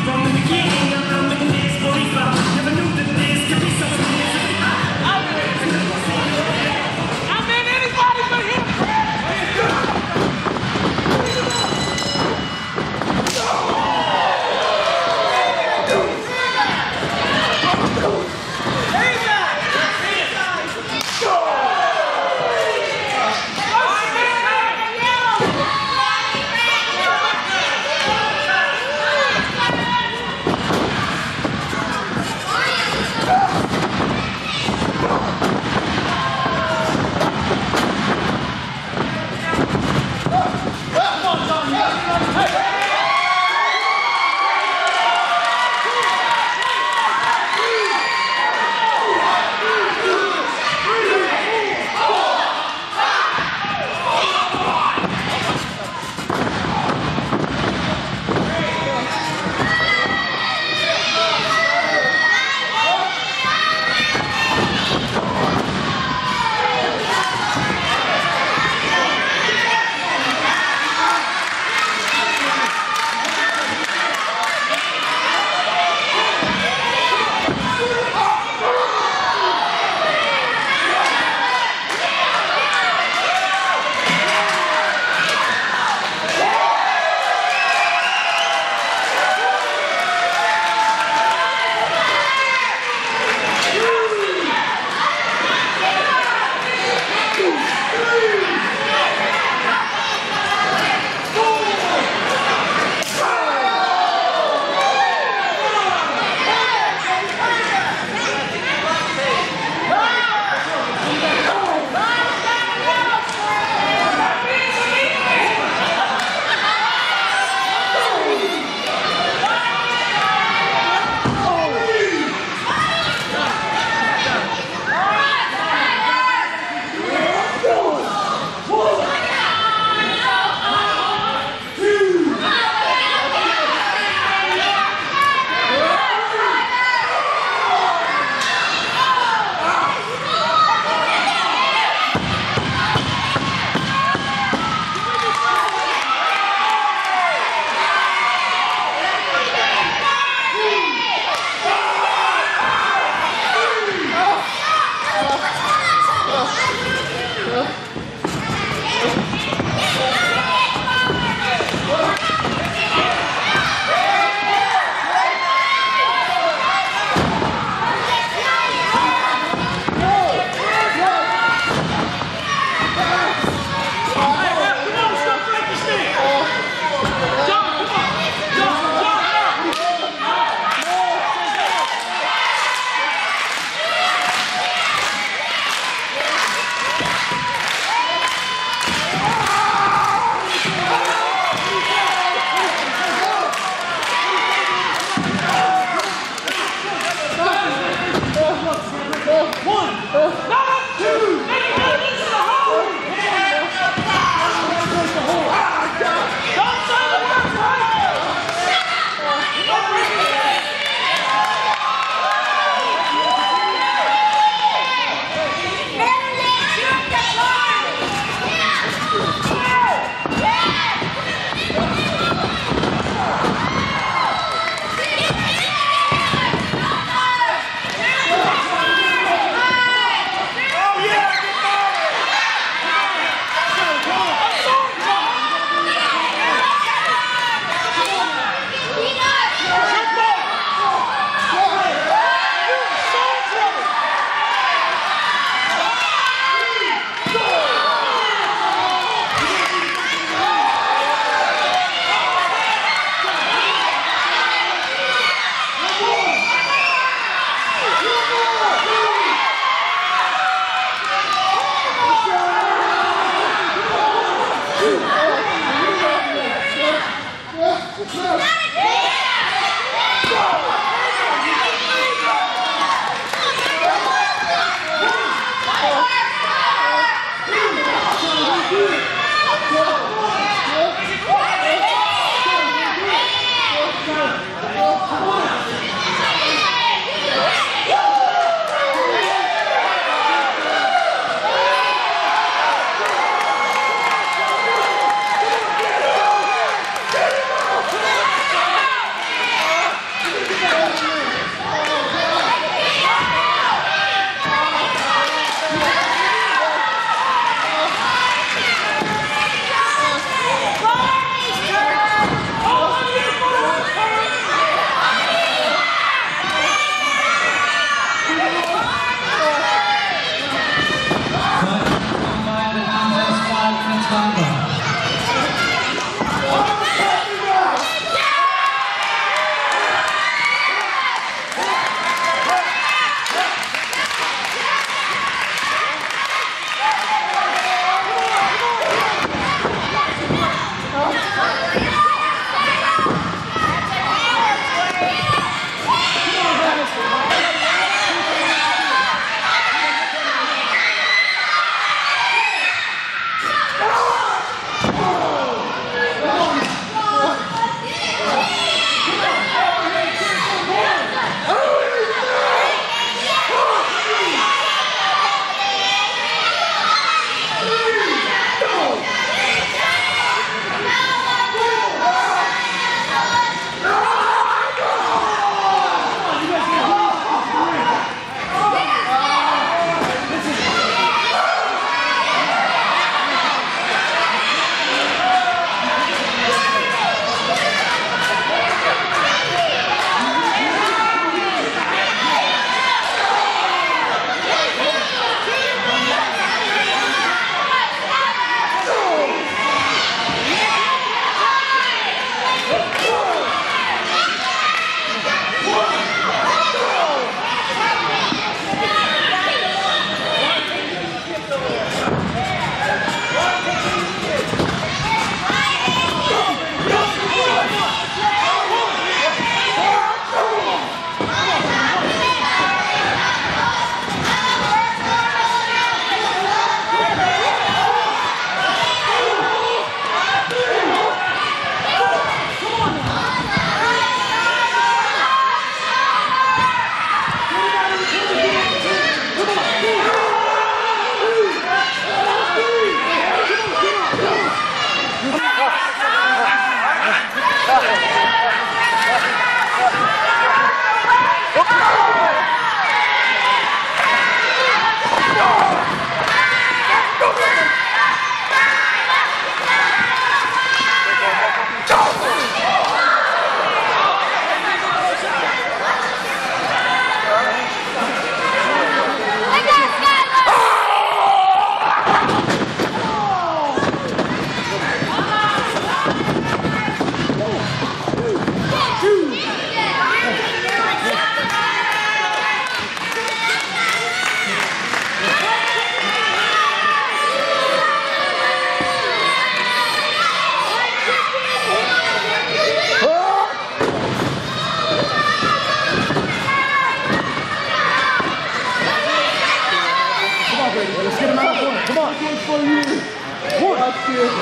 From the beginning, I'm on the next 45. Never knew that this could be something. Let's get him out of the corner. Come on. One. Two. Come on. Come on. Come on.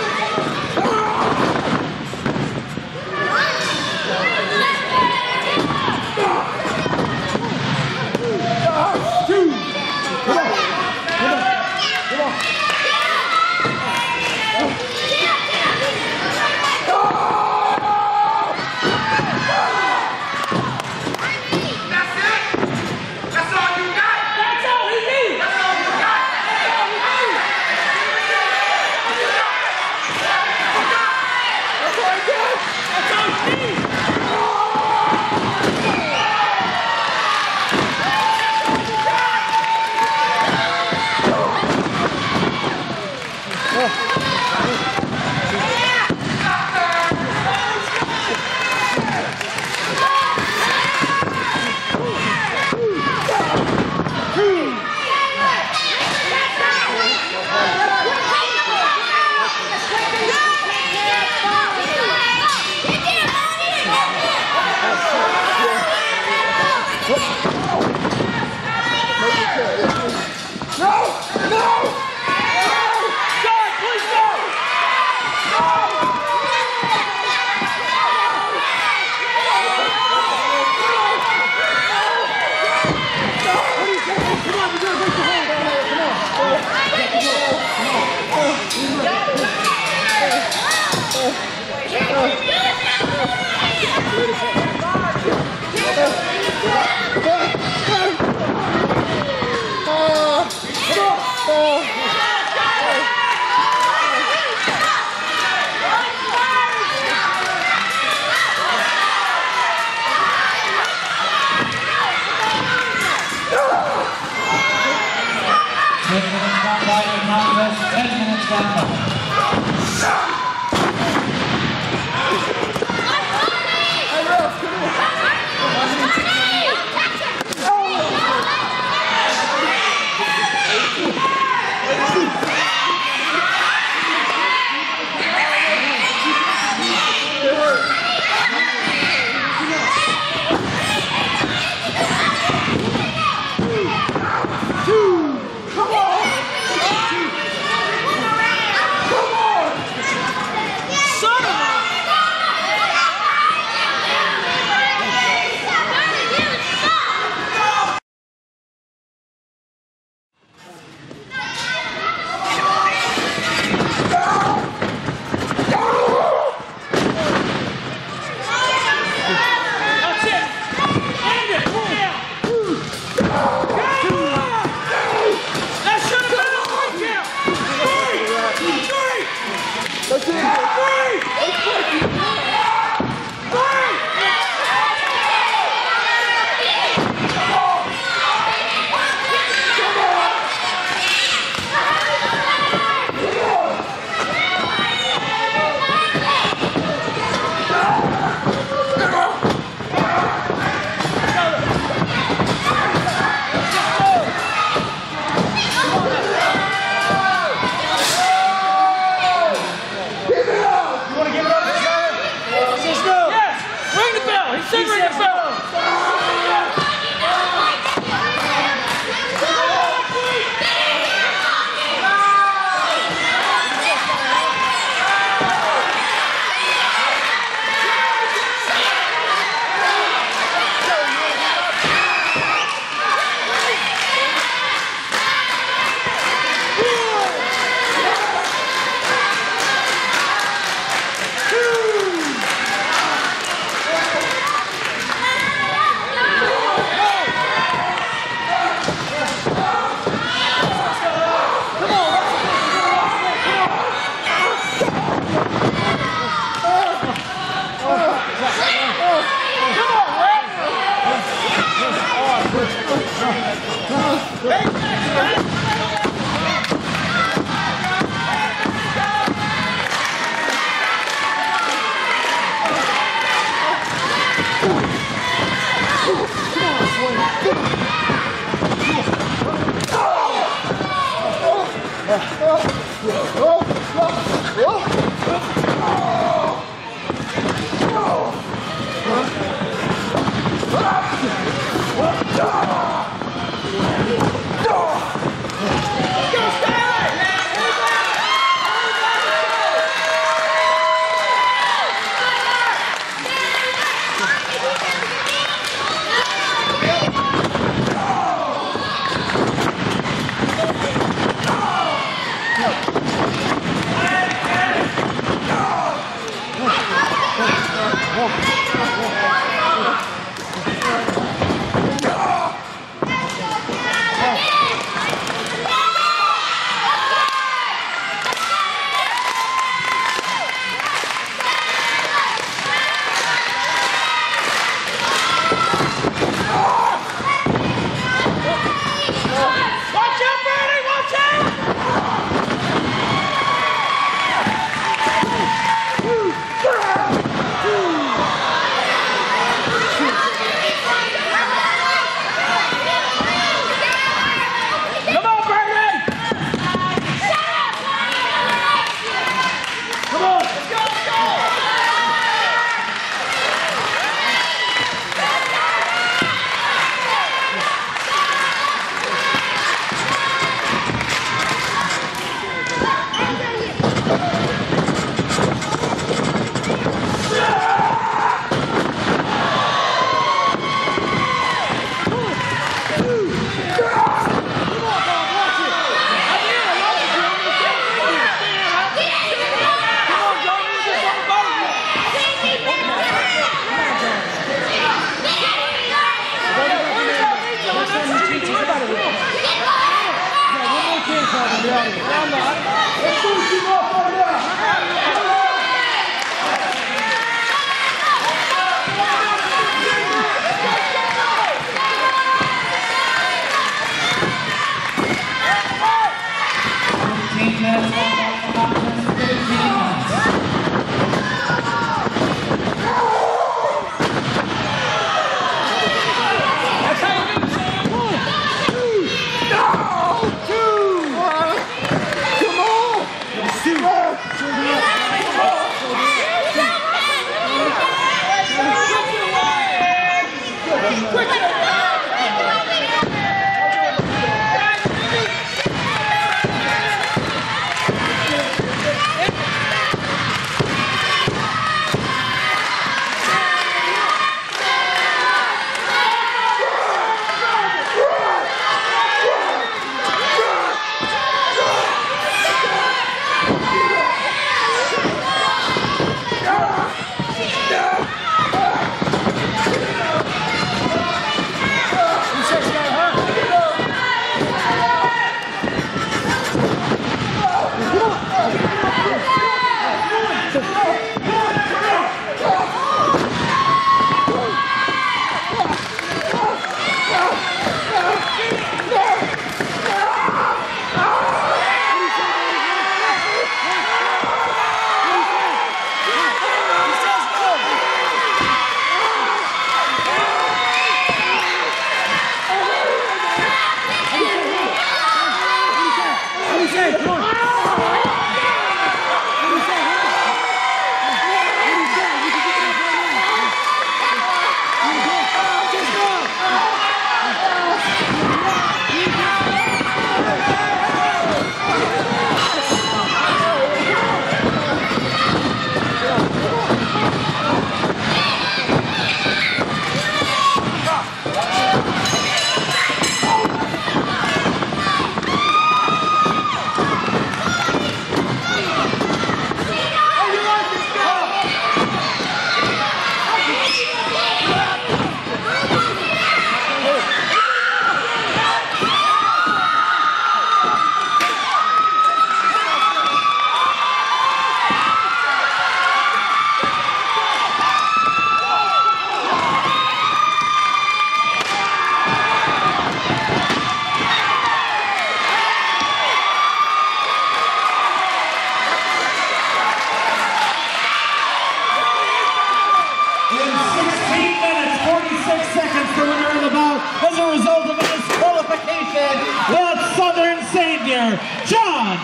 John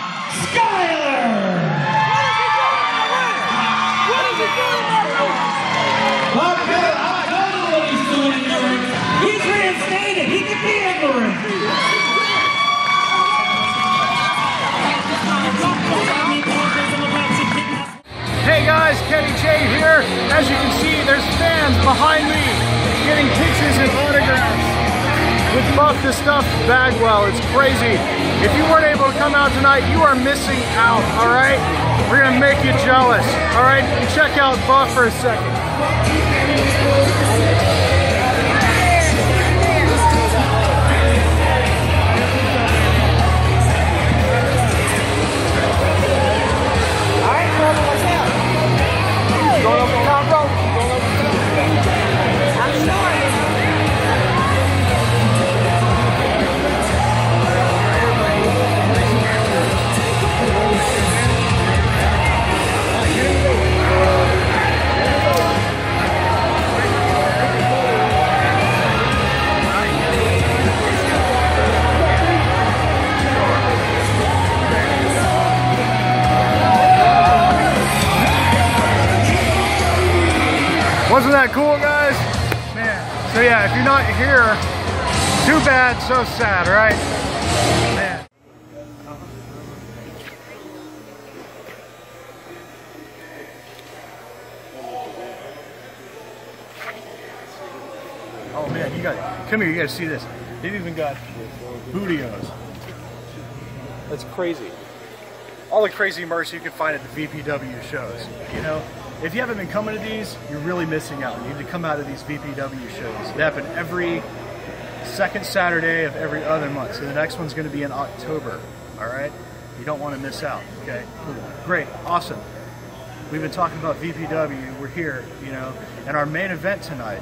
Skyler! What is he doing right now? Bob Keller, I don't know what he's doing in the ring. He's reinstated. He can be in the ring. Hey guys, Kenny J here. As you can see, there's fans behind me getting pictures and autographs with Buff the Stuff Bagwell. It's crazy. If you weren't able to come out tonight, you are missing out, all right? We're gonna make you jealous, all right? Check out Buff for a second. All right, brother, what's up? Going up the top rope. Going up the top rope. I'm sorry. Wasn't that cool, guys? Man. So yeah, if you're not here, too bad, so sad, right? Man. Oh man, you got, come here, you gotta see this. They've even got bootios. That's crazy. All the crazy merch you can find at the VPW shows, you know? If you haven't been coming to these, you're really missing out. You need to come out of these VPW shows. They happen every second Saturday of every other month. So the next one's going to be in October. All right? You don't want to miss out. Okay? Cool. Great. Awesome. We've been talking about VPW. We're here, you know, and our main event tonight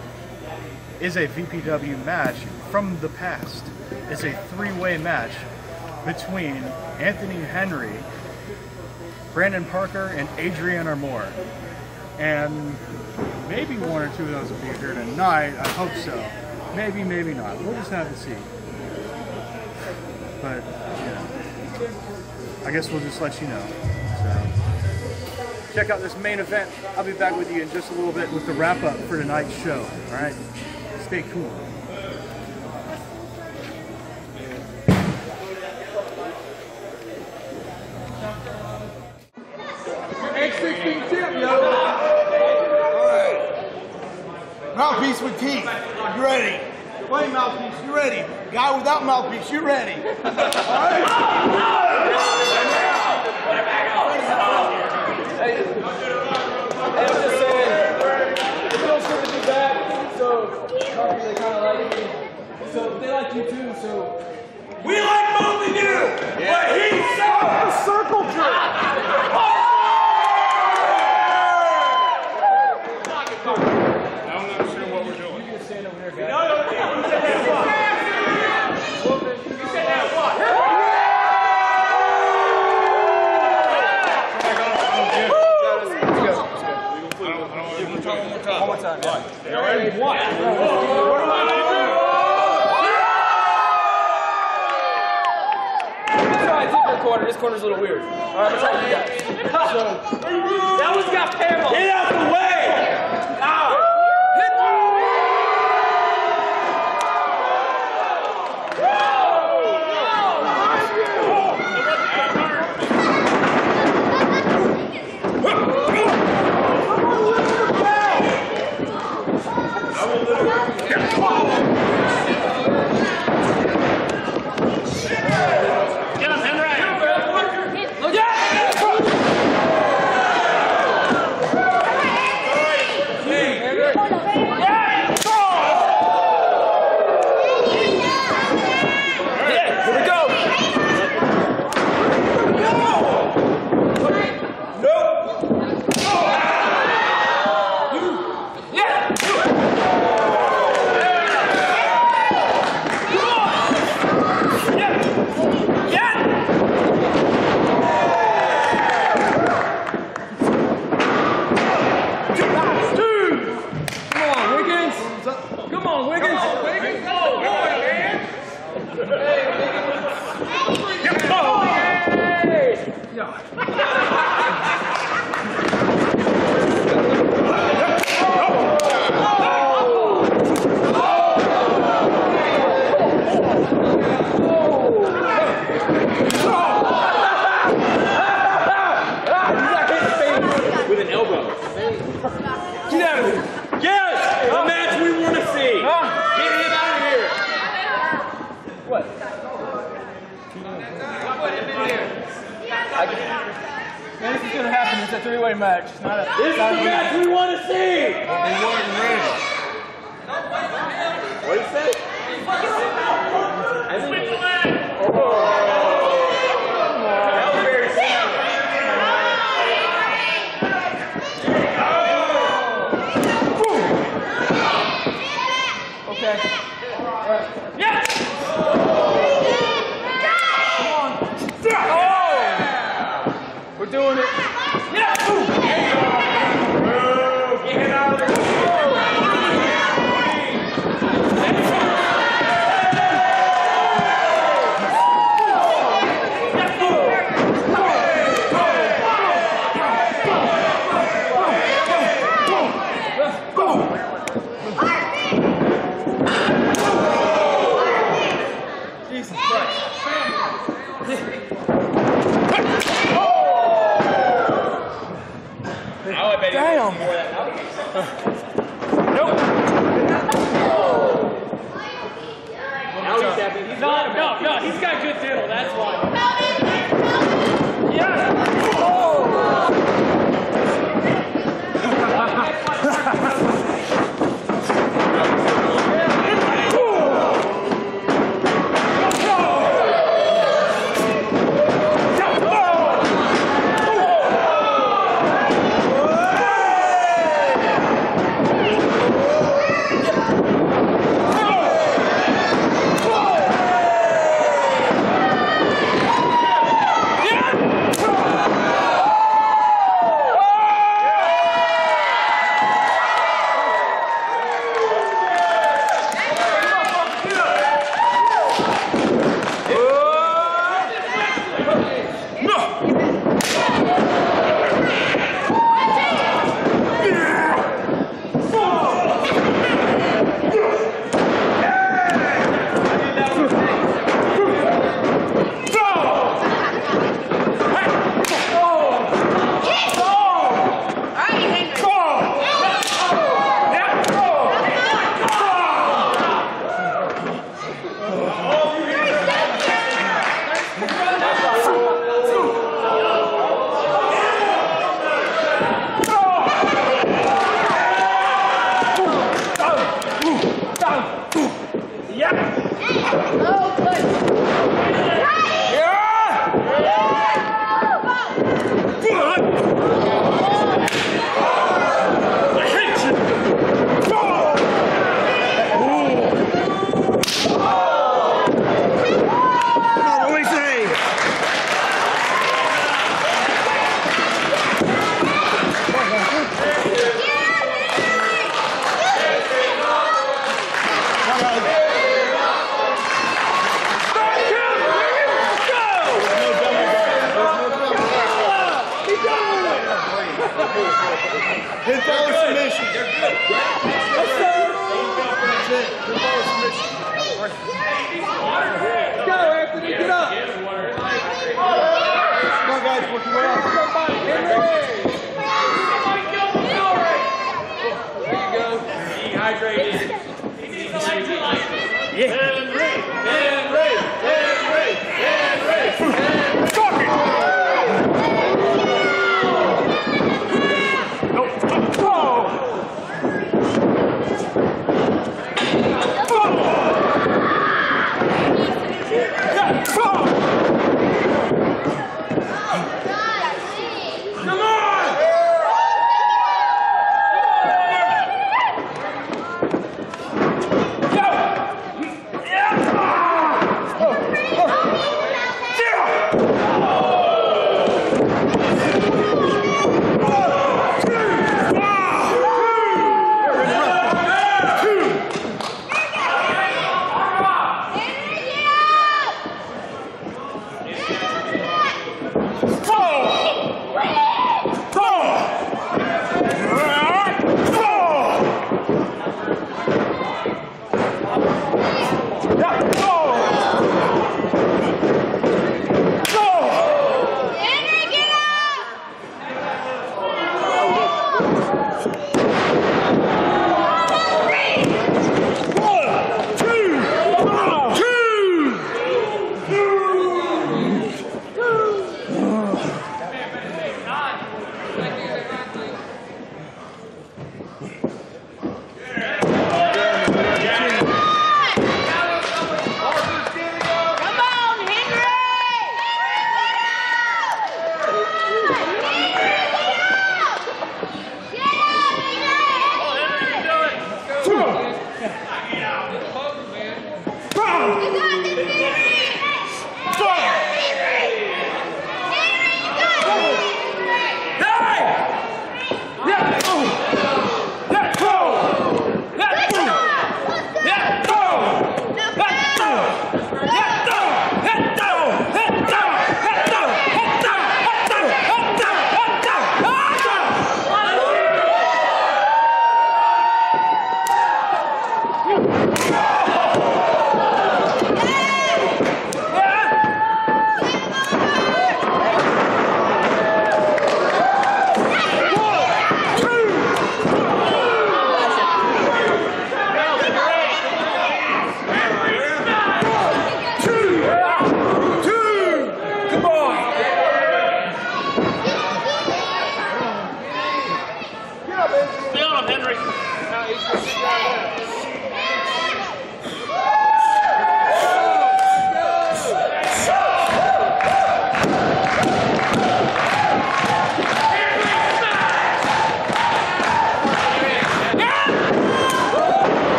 is a VPW match from the past. It's a three-way match between Anthony Henry, Brandon Parker, and Adrian Armour. And maybe one or two of those will be here tonight. I hope so. Maybe, maybe not. We'll just have to see. But, yeah. I guess we'll just let you know. So, check out this main event. I'll be back with you in just a little bit with the wrap-up for tonight's show. All right? Stay cool. X16 tip, yo! Alright. Mouthpiece with teeth. You ready? Play mouthpiece, you ready? Guy without mouthpiece, you ready? Alright? They kind of like you. So they like you too, so. We like both of you! Yeah. But he set up the circle trick! I'm not sure what we're doing. You can stand over there, guys. No, you said that what? You said that what? Let's go. We're going to talk one more time. One more time. What? You ready? What? This corner's a little weird. Alright, I'm trying to do that. So, that one's got parallel. Get out of the way! Ow! Hit the Pin power submission. They're good. That's it. Pin power submission. Let's go, Anthony. Get up. Come on, guys. What you want? Somebody. Somebody kill the door. There you go. Dehydrated. He needs electrolytes. Yeah.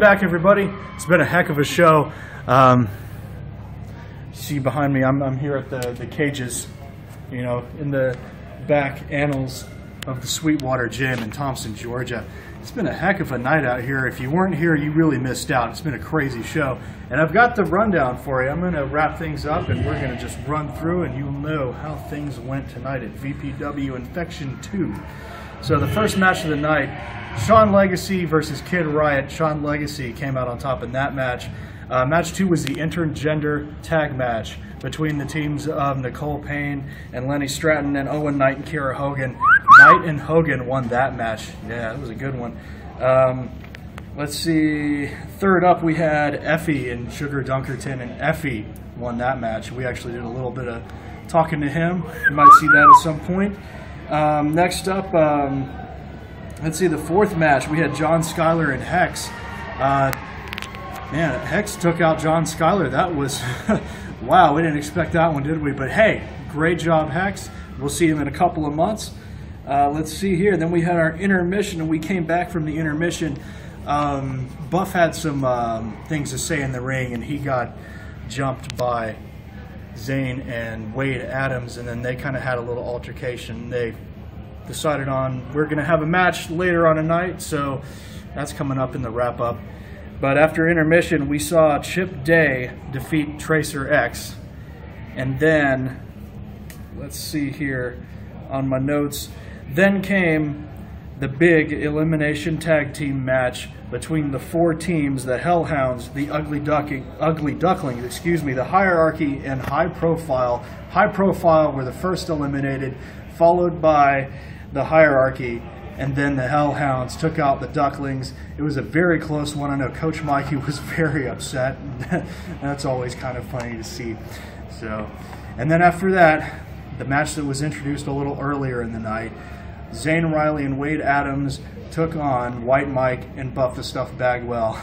Back, everybody. It's been a heck of a show. See behind me, I'm here at the cages, you know, in the back annals of the Sweetwater Gym in Thompson, Georgia. It's been a heck of a night out here. If you weren't here, you really missed out. It's been a crazy show. And I've got the rundown for you. I'm going to wrap things up and we're going to just run through and you'll know how things went tonight at VPW Infection 2. So the first match of the night, Sean Legacy versus Kid Riot. Sean Legacy came out on top in that match. Match two was the intergender tag match between the teams of Nicole Payne and Lenny Stratton and Owen Knight and Kira Hogan. Knight and Hogan won that match. Yeah, that was a good one. Let's see. Third up, we had Effie and Sugar Dunkerton, and Effie won that match. We actually did a little bit of talking to him. You might see that at some point. Next up, let's see, the fourth match, we had John Skyler and Hex. Man, Hex took out John Skyler. That was, wow, we didn't expect that one, did we? But hey, great job, Hex. We'll see him in a couple of months. Let's see here. Then we had our intermission, and we came back from the intermission. Buff had some things to say in the ring, and he got jumped by Zane and Wade Adams, and then they kind of had a little altercation. They decided on, we're going to have a match later on tonight, so that's coming up in the wrap-up. But after intermission, we saw Chip Day defeat Tracer X. And then, let's see here on my notes, then came the big elimination tag team match between the four teams, the Hellhounds, the Ugly Ducklings, excuse me, the Hierarchy, and High Profile. High Profile were the first eliminated, followed by the Hierarchy, and then the Hellhounds took out the Ducklings. It was a very close one. I know Coach Mikey was very upset. That's always kind of funny to see. So, and then after that, the match that was introduced a little earlier in the night, Zane Riley and Wade Adams took on White Mike and Buff the Stuff Bagwell,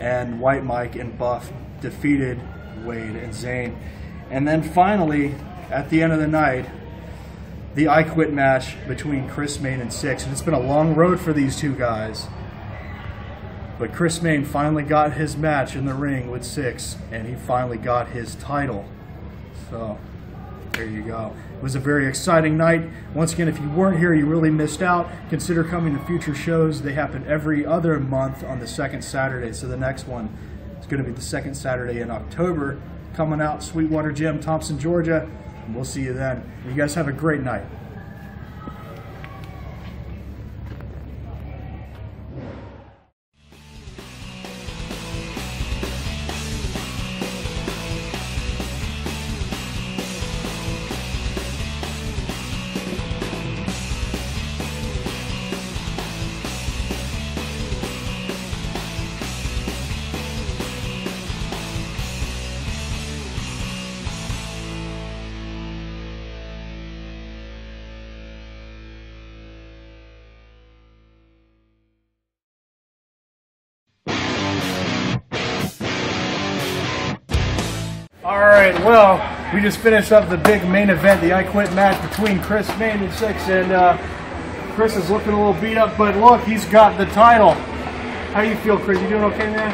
and White Mike and Buff defeated Wade and Zane. And then finally, at the end of the night, the I Quit match between Chris Mane and Six. And it's been a long road for these two guys, but Chris Mane finally got his match in the ring with Six, and he finally got his title. So there you go. It was a very exciting night. Once again, if you weren't here, you really missed out. Consider coming to future shows. They happen every other month on the second Saturday. So the next one is going to be the second Saturday in October. Coming out, Sweetwater Gym, Thompson, Georgia. And we'll see you then. You guys have a great night. Well, we just finished up the big main event, the I Quit match between Chris Mane and Six, and Chris is looking a little beat up, but look, he's got the title. How do you feel, Chris? You doing okay, man?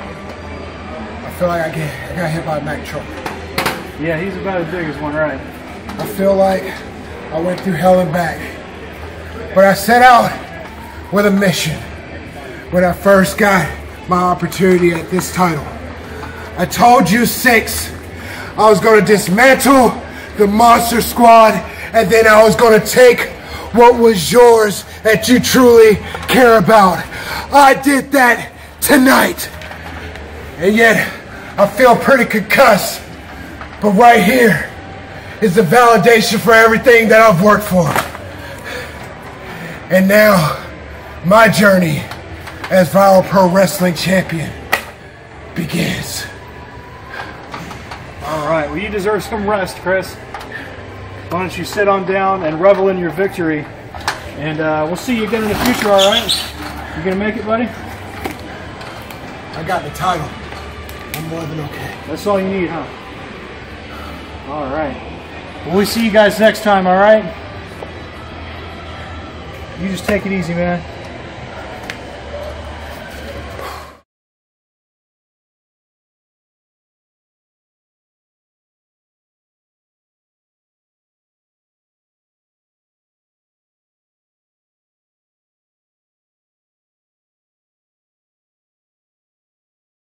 I feel like I got hit by a Mack truck. Yeah, he's about as big as one, right? I feel like I went through hell and back, but I set out with a mission when I first got my opportunity at this title. I told you, Six, I was going to dismantle the Monster Squad, and then I was going to take what was yours that you truly care about. I did that tonight, and yet I feel pretty concussed, but right here is the validation for everything that I've worked for. And now my journey as Viral Pro Wrestling Champion begins. All right, well, you deserve some rest, Chris. Why don't you sit on down and revel in your victory, and we'll see you again in the future, all right? You gonna make it, buddy? I got the title. I'm more than okay. That's all you need, huh? All right. Well, we'll see you guys next time, all right? You just take it easy, man.